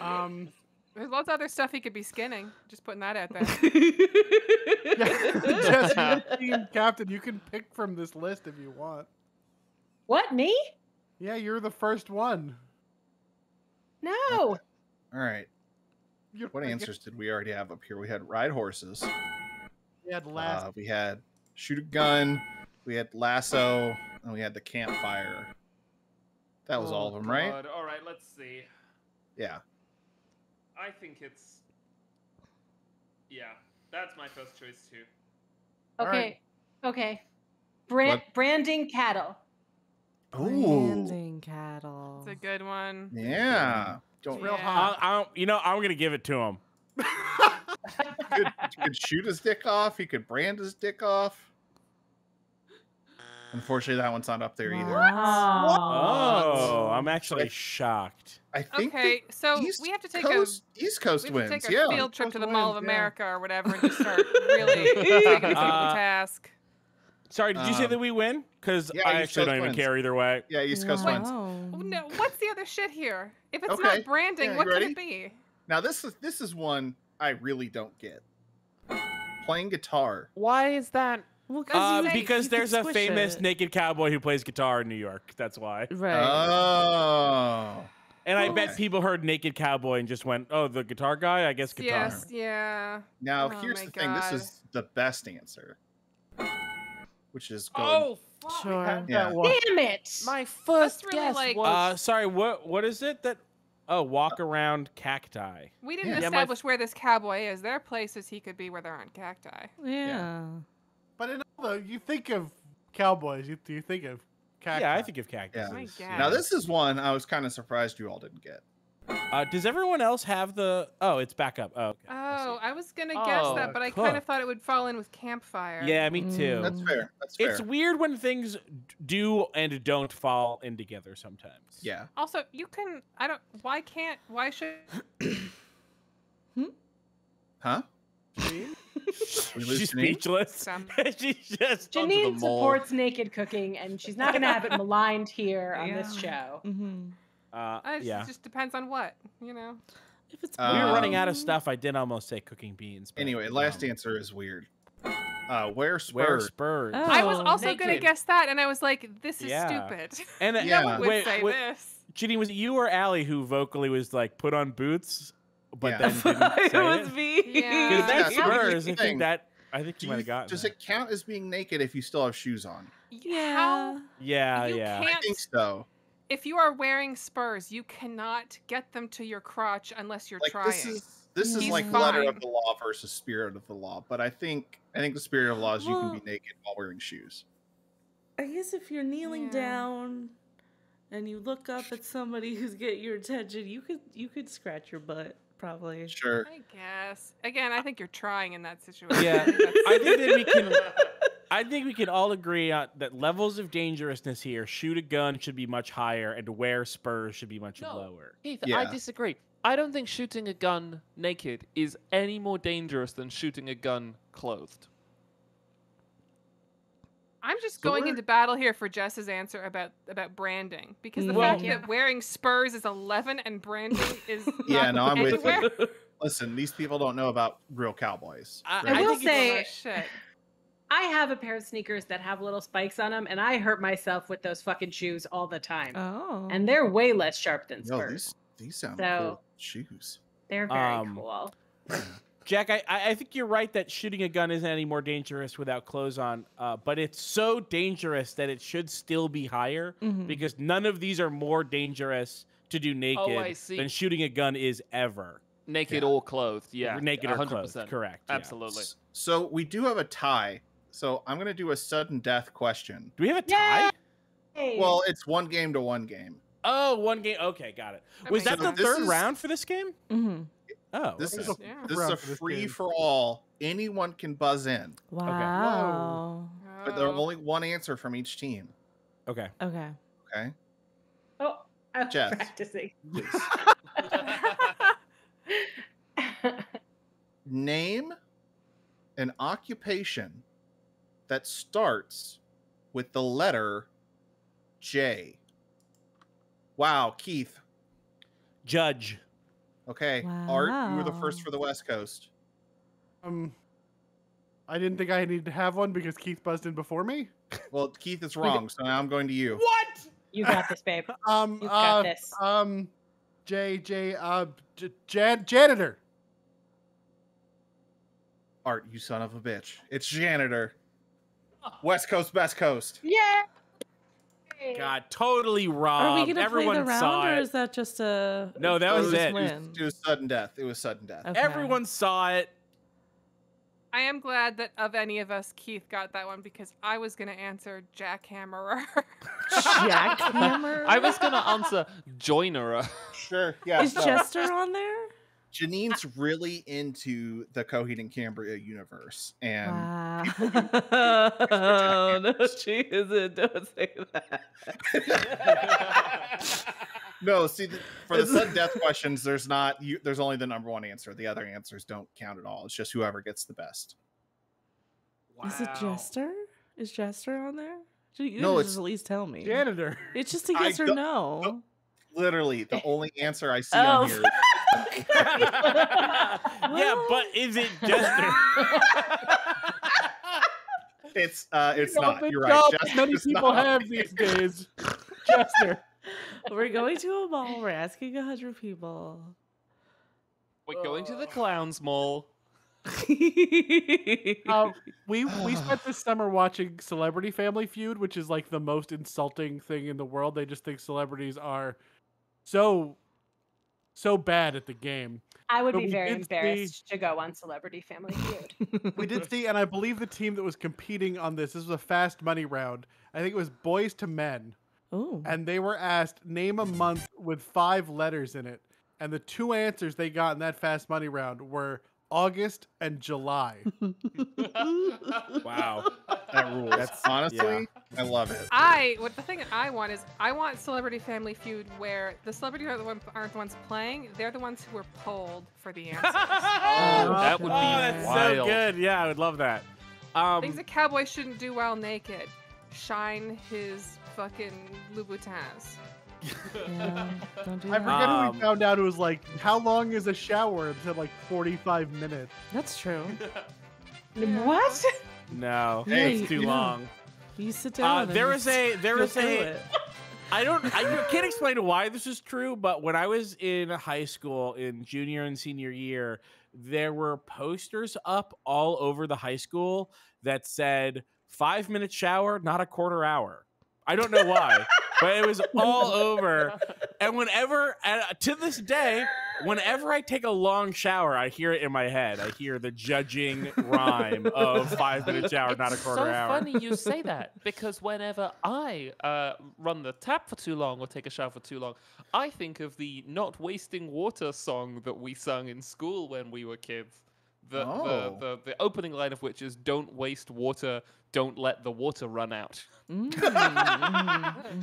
Um, there's lots of other stuff he could be skinning. Just putting that out there. Yeah, Jess, you're team captain. You can pick from this list if you want. What, me? Yeah, you're the first one. No. All right. You're what answers did we already have up here? We had ride horses. We had lasso. Uh, we had shoot a gun. We had lasso, and we had the campfire. That was oh, all of them, God. right? All right. Let's see. Yeah. I think it's. Yeah, that's my first choice too. Okay, right. okay. Brand what? branding cattle. Ooh. Branding cattle. It's a good one. Yeah. Don't yeah. real hot. I, I, you know, I'm gonna give it to him. he, could, he could shoot his dick off. He could brand his dick off. Unfortunately, that one's not up there either. What? What? Oh, I'm actually shocked. I think okay, so East we have to take Coast, a East Coast wins. We have to take a yeah, field trip Coast to the wins, Mall of America yeah. or whatever and just start really taking a uh, task. Sorry, did you um, say that we win? Because yeah, I East actually Coast don't even wins. care either way. Yeah, East Coast wow. wins. Oh, no, what's the other shit here? If it's okay. not branding, yeah, what could it be? Now this is this is one I really don't get. Playing guitar. Why is that? Well, uh, say, because there's a famous it. naked cowboy who plays guitar in New York. That's why. Right. Oh. And well, I bet people heard naked cowboy and just went, oh, the guitar guy? I guess guitar. Yes, yeah. Now, oh, here's the God. thing. This is the best answer. Which is going. Oh, fuck. Sure. Yeah. Damn it. My first really guess like... was. Uh, sorry, what? what is it that? Oh, walk around cacti. We didn't yeah. establish yeah, my... where this cowboy is. There are places he could be where there aren't cacti. Yeah. yeah. But in all the, you think of cowboys, you, you think of cacti. Yeah, I think of cacti. Yeah. Oh yeah. Now, this is one I was kind of surprised you all didn't get. Uh, does everyone else have the... Oh, it's back up. Oh, okay. oh I was going to oh, guess that, but I cool. kind of thought it would fall in with campfire. Yeah, me too. Mm. That's fair. That's fair. It's weird when things do and don't fall in together sometimes. Yeah. Also, you can... I don't... Why can't... Why should... hmm? Huh? She's speechless. She's just Janine supports naked cooking, and she's not going to have it maligned here yeah. on this show. Mm-hmm. Uh, uh, it yeah. just depends on what, you know. If it's um, we were running out of stuff. I did almost say cooking beans. But, anyway, last um, answer is weird. Uh, wear spurs. Spurs. Oh, I was also naked. gonna guess that, and I was like, "This is yeah. stupid." And uh, yeah, no one would wait, say wait, this. Ginny, was it you or Allie who vocally was like, "Put on boots," but yeah. then didn't say it was it? me. Because yeah. that's yeah. spurs. I think that. I think you, you might have gotten. Does that. it count as being naked if you still have shoes on? Yeah. How? Yeah. You yeah. Can't... I think so. If you are wearing spurs, you cannot get them to your crotch unless you're like, trying. This is, this is like fine. letter of the law versus spirit of the law. But I think I think the spirit of the law is well, you can be naked while wearing shoes. I guess if you're kneeling yeah. down and you look up at somebody who's getting your attention, you could you could scratch your butt probably. Sure. I guess. Again, I think you're trying in that situation. Yeah. I think that we can. I think we can all agree on that levels of dangerousness here. Shoot a gun should be much higher, and wear spurs should be much no, lower. Keith, yeah. I disagree. I don't think shooting a gun naked is any more dangerous than shooting a gun clothed. I'm just so going into battle here for Jess's answer about about branding, because the well, fact yeah. that wearing spurs is eleven and branding is yeah. Not no, I'm anywhere. with you. Listen, these people don't know about real cowboys. I, right? I will I say. Shit. I have a pair of sneakers that have little spikes on them, and I hurt myself with those fucking shoes all the time. Oh. And they're way less sharp than spurs. Yo, these, these sound so cool shoes. They're very um, cool. Jack, I, I think you're right that shooting a gun isn't any more dangerous without clothes on, uh, but it's so dangerous that it should still be higher mm-hmm. because none of these are more dangerous to do naked oh, I see. than shooting a gun is ever. Naked yeah. or clothed, yeah. Naked one hundred percent. Or clothed, correct. Absolutely. Yeah. So we do have a tie. So I'm going to do a sudden death question. Do we have a tie? Yay! Well, it's one game to one game. Oh, one game. Okay, got it. Okay. Was that so the third is, round for this game? Mm-hmm. Oh. This, okay. is, yeah. this is a free-for-all. Anyone can buzz in. Wow. Okay. Whoa. Oh. But there are only one answer from each team. Okay. Okay. Okay. Oh, I'm Jess. practicing. Name an occupation that starts with the letter J. Wow, Keith. Judge. Okay, wow. Art, you were the first for the West Coast. Um, I didn't think I needed to have one because Keith buzzed in before me. Well, Keith is wrong, so now I'm going to you. What? You got this, babe. um, you got uh, this. Um, J, J, uh, J, Jan janitor. Art, you son of a bitch. It's janitor. West Coast, best coast. Yeah. God, totally wrong. Are we gonna Everyone play the round, or is that just a? No, that was it. It was, it was sudden death. It was sudden death. Okay. Everyone saw it. I am glad that of any of us, Keith got that one because I was gonna answer jackhammerer. Jackhammerer. I was gonna answer joinerer. Sure. Yeah. Is so. Jester on there? Janine's really into the Coheed and Cambria universe, and wow. Oh, no, she isn't. Don't say that. No, see, the, for the sudden death questions, there's not. You, there's only the number one answer. The other answers don't count at all. It's just whoever gets the best. Wow. Is it Jester? Is Jester on there? You, you no, it's at least tell me. Janitor. It's just a yes I or no. no. Literally, the only answer I see oh. on here. Yeah, but is it Jester? It's uh, it's you know, not. You're right. Jester many people have these days. Jester. We're going to a mall. We're asking a hundred people. We're going to the Clowns Mall. uh, we we spent this summer watching Celebrity Family Feud, which is like the most insulting thing in the world. They just think celebrities are so so bad at the game. I would but be very embarrassed see, to go on Celebrity Family Feud. We did see, and I believe the team that was competing on this this was a fast money round. I think it was Boys to Men. Ooh. And they were asked name a month with five letters in it, and the two answers they got in that fast money round were August and July. Wow. That rules. That's, honestly, yeah. I love it. I what the thing that I want is I want Celebrity Family Feud where the celebrities are the one, aren't the ones playing, they're the ones who were polled for the answers. Oh, that would be oh, that's wild. So good. Yeah, I would love that. Um, Things a cowboy shouldn't do while naked. Shine his fucking Louboutins. Yeah, don't do that. I forget um, who we found out. It was like, how long is a shower? It said like forty-five minutes. That's true. Yeah. What? No, hey, it's too yeah. long. You sit down. Uh, there is a. There is a. I don't. I can't explain why this is true, but when I was in high school, in junior and senior year, there were posters up all over the high school that said five minute shower, not a quarter hour. I don't know why. But it was all over. And whenever, and to this day, whenever I take a long shower, I hear it in my head. I hear the judging rhyme of five minute shower, it's not a quarter so hour. It's so funny you say that, because whenever I uh, run the tap for too long or take a shower for too long, I think of the Not Wasting Water song that we sung in school when we were kids. The, oh. the, the, the opening line of which is, don't waste water, don't let the water run out. Mm.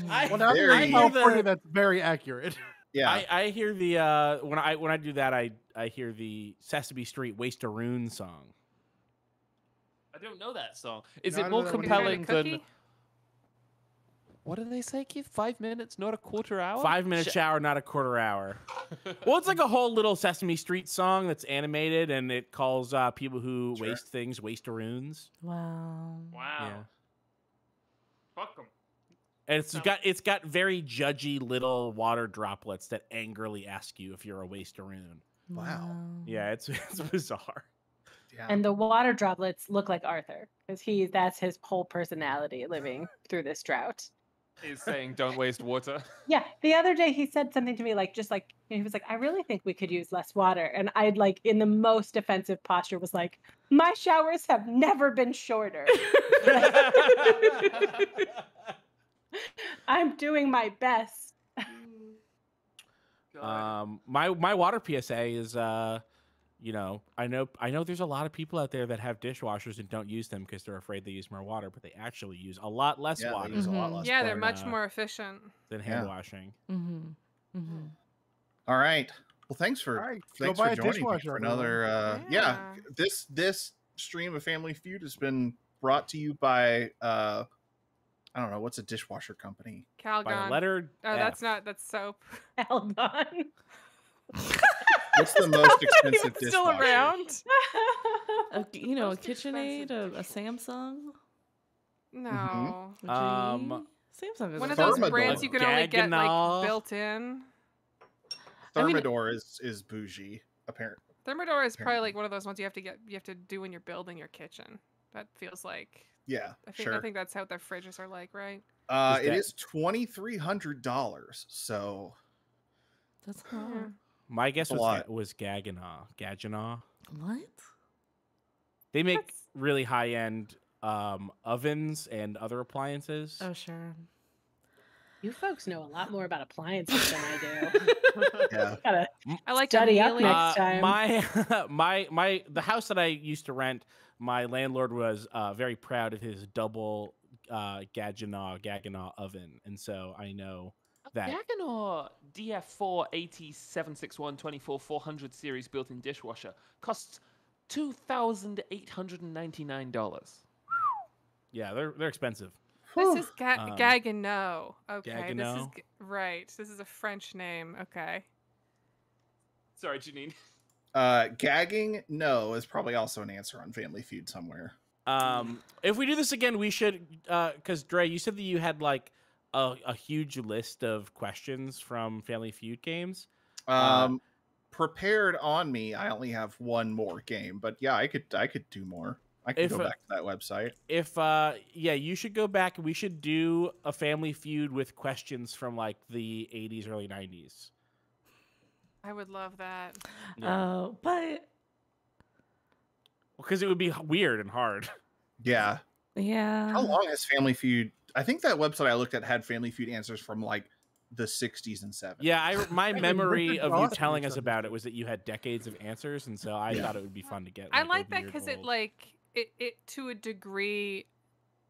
I, well, now I hear the, that's very accurate. Yeah, I, I hear the uh, when I when I do that, I I hear the Sesame Street Waste-A-Roon song. I don't know that song. Is no, it more compelling than? What do they say, Keith? Five minutes, not a quarter hour? Five minute Sh shower, not a quarter hour. Well, it's like a whole little Sesame Street song that's animated, and it calls uh, people who sure. waste things waste-a-roons. Wow. Wow. Yeah. Fuck them. And it's got, it's got very judgy little water droplets that angrily ask you if you're a waste-a-roon. Wow. wow. Yeah, it's, it's bizarre. Yeah. And the water droplets look like Arthur, because he that's his whole personality living through this drought. Is saying don't waste water. Yeah, the other day he said something to me like just like he was like, I really think we could use less water, and I'd like in the most defensive posture was like, my showers have never been shorter. I'm doing my best. Um, my my water P S A is uh, you know, I know I know there's a lot of people out there that have dishwashers and don't use them because they're afraid they use more water, but they actually use a lot less yeah, water. They use mm-hmm. a lot less yeah, they're much more efficient than hand yeah. washing. Mm-hmm. Mm-hmm. All right. Well, thanks for All right. thanks Go for joining me for another. Uh, yeah. yeah, this this stream of Family Feud has been brought to you by uh, I don't know, what's a dishwasher company? Calgon. By the letter oh, F. That's not that's soap. Calgon. What's the most expensive dishwasher? Still around? a, you know, a KitchenAid, a, a Samsung. No. Mm-hmm. um, Samsung is one of those Thermador. brands you can Gaggenau. only get like built in. Thermador I mean, is is bougie, apparently. Thermador is apparently. probably like one of those ones you have to get you have to do when you're building your kitchen. That feels like yeah. I think sure. I think that's how their fridges are like, right? Uh, it is twenty three hundred dollars. So that's high. Yeah. My guess was, was Gaggenau. Gaggenau. What? They make That's... really high-end um, ovens and other appliances. Oh, sure. You folks know a lot more about appliances than I do. Yeah. Gotta I like study up next uh, time. My, my, my, the house that I used to rent, my landlord was uh, very proud of his double uh, Gaggenau, Gaggenau oven. And so I know that. Gaggenau D F four eight oh seven six one twenty-four four hundred series built-in dishwasher costs two thousand eight hundred ninety-nine dollars. Yeah, they're, they're expensive. This is Ga um, Gaggenau. Okay, Gaggenau. This is right. This is a French name. Okay. Sorry, Janine. Uh, gagging? No is probably also an answer on Family Feud somewhere. Um, if we do this again, we should. Uh, because Dre, you said that you had like a, a huge list of questions from Family Feud games. Um, uh, prepared on me. I only have one more game, but yeah, I could. I could do more. I can if, go back to that website. If uh, yeah, you should go back. We should do a Family Feud with questions from like the eighties, early nineties. I would love that. Yeah. Oh, but because well, it would be weird and hard. Yeah. Yeah. How long has Family Feud? I think that website I looked at had Family Feud answers from like the sixties and seventies. Yeah, I my memory of you telling us about it was that you had decades of answers, and so I yeah. thought it would be fun to get. Like, I like that because it like. It, it to a degree,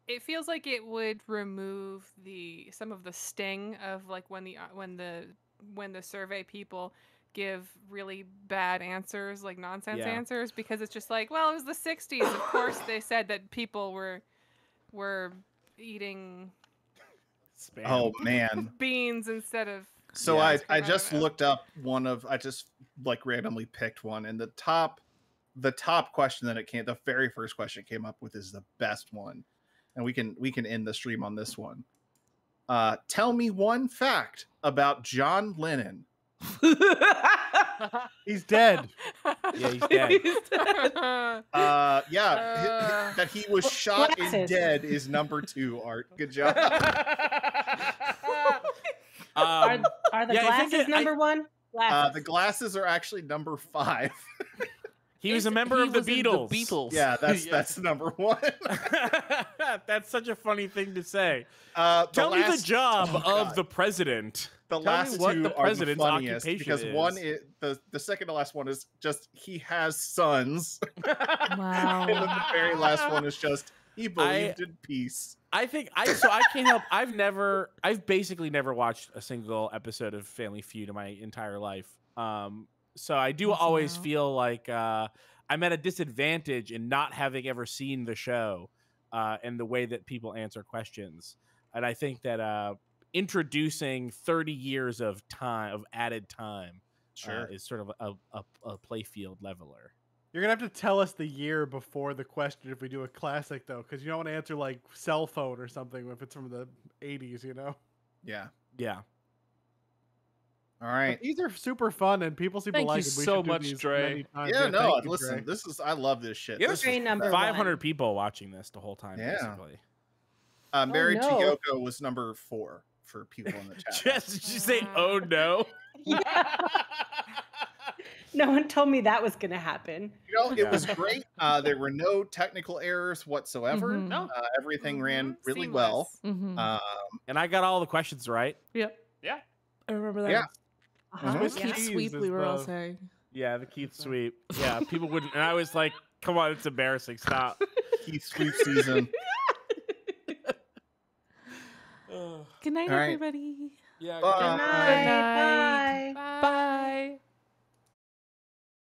it feels like it would remove the some of the sting of like when the when the when the survey people give really bad answers, like nonsense yeah. answers, because it's just like, well, it was the sixties. Of course, they said that people were were eating Spam. Oh man beans instead of. So yeah, I I just looked up one of I just like randomly picked one, and the top. The top question that it came, the very first question it came up with is the best one, and we can we can end the stream on this one. Uh, tell me one fact about John Lennon. He's dead. Yeah, he's dead. He's dead. Uh, yeah, uh, that he was shot glasses. And dead is number two. Art, good job. um, are, are the yeah, glasses it, number I, one? Glasses. Uh, the glasses are actually number five. He was a member of the Beatles. the Beatles. Yeah, that's yeah. that's number one. That's such a funny thing to say. Uh, Tell last, me the job oh of the president. The Tell last me what two the president's are the funniest because is. one is, the the second to last one is just he has sons. Wow. And then the very last one is just he believed I, in peace. I think I so I can't help. I've never I've basically never watched a single episode of Family Feud in my entire life. Um. So I do always feel like uh, I'm at a disadvantage in not having ever seen the show uh, and the way that people answer questions. And I think that uh, introducing thirty years of time of added time sure. uh, is sort of a, a, a playfield leveler. You're going to have to tell us the year before the question if we do a classic, though, because you don't want to answer like cell phone or something if it's from the eighties, you know? Yeah. Yeah. All right. But these are super fun, and people seem Thank to like it. Thank you so much, Dre. Yeah, yeah, no, you, listen, Dre. This is I love this shit. There's five hundred people watching this the whole time, yeah. basically. Uh, married oh, no. to Yoko was number four for people in the chat. Jess, did you say, oh, no? No one told me that was going to happen. You know, it yeah. was great. Uh, there were no technical errors whatsoever. Mm -hmm. uh, everything mm -hmm. ran really Seamless. Well. Mm -hmm. um, and I got all the questions right. Yep. Yeah. I remember that. Yeah. Uh-huh. It was yeah. Keith sweep we were the, all saying. Yeah, the Keith sweep. Yeah, people wouldn't. And I was like, come on, it's embarrassing. Stop. Keith sweep season. Good night, right. everybody. Yeah, good, uh, night. Good night. Bye. Bye. Bye. Bye.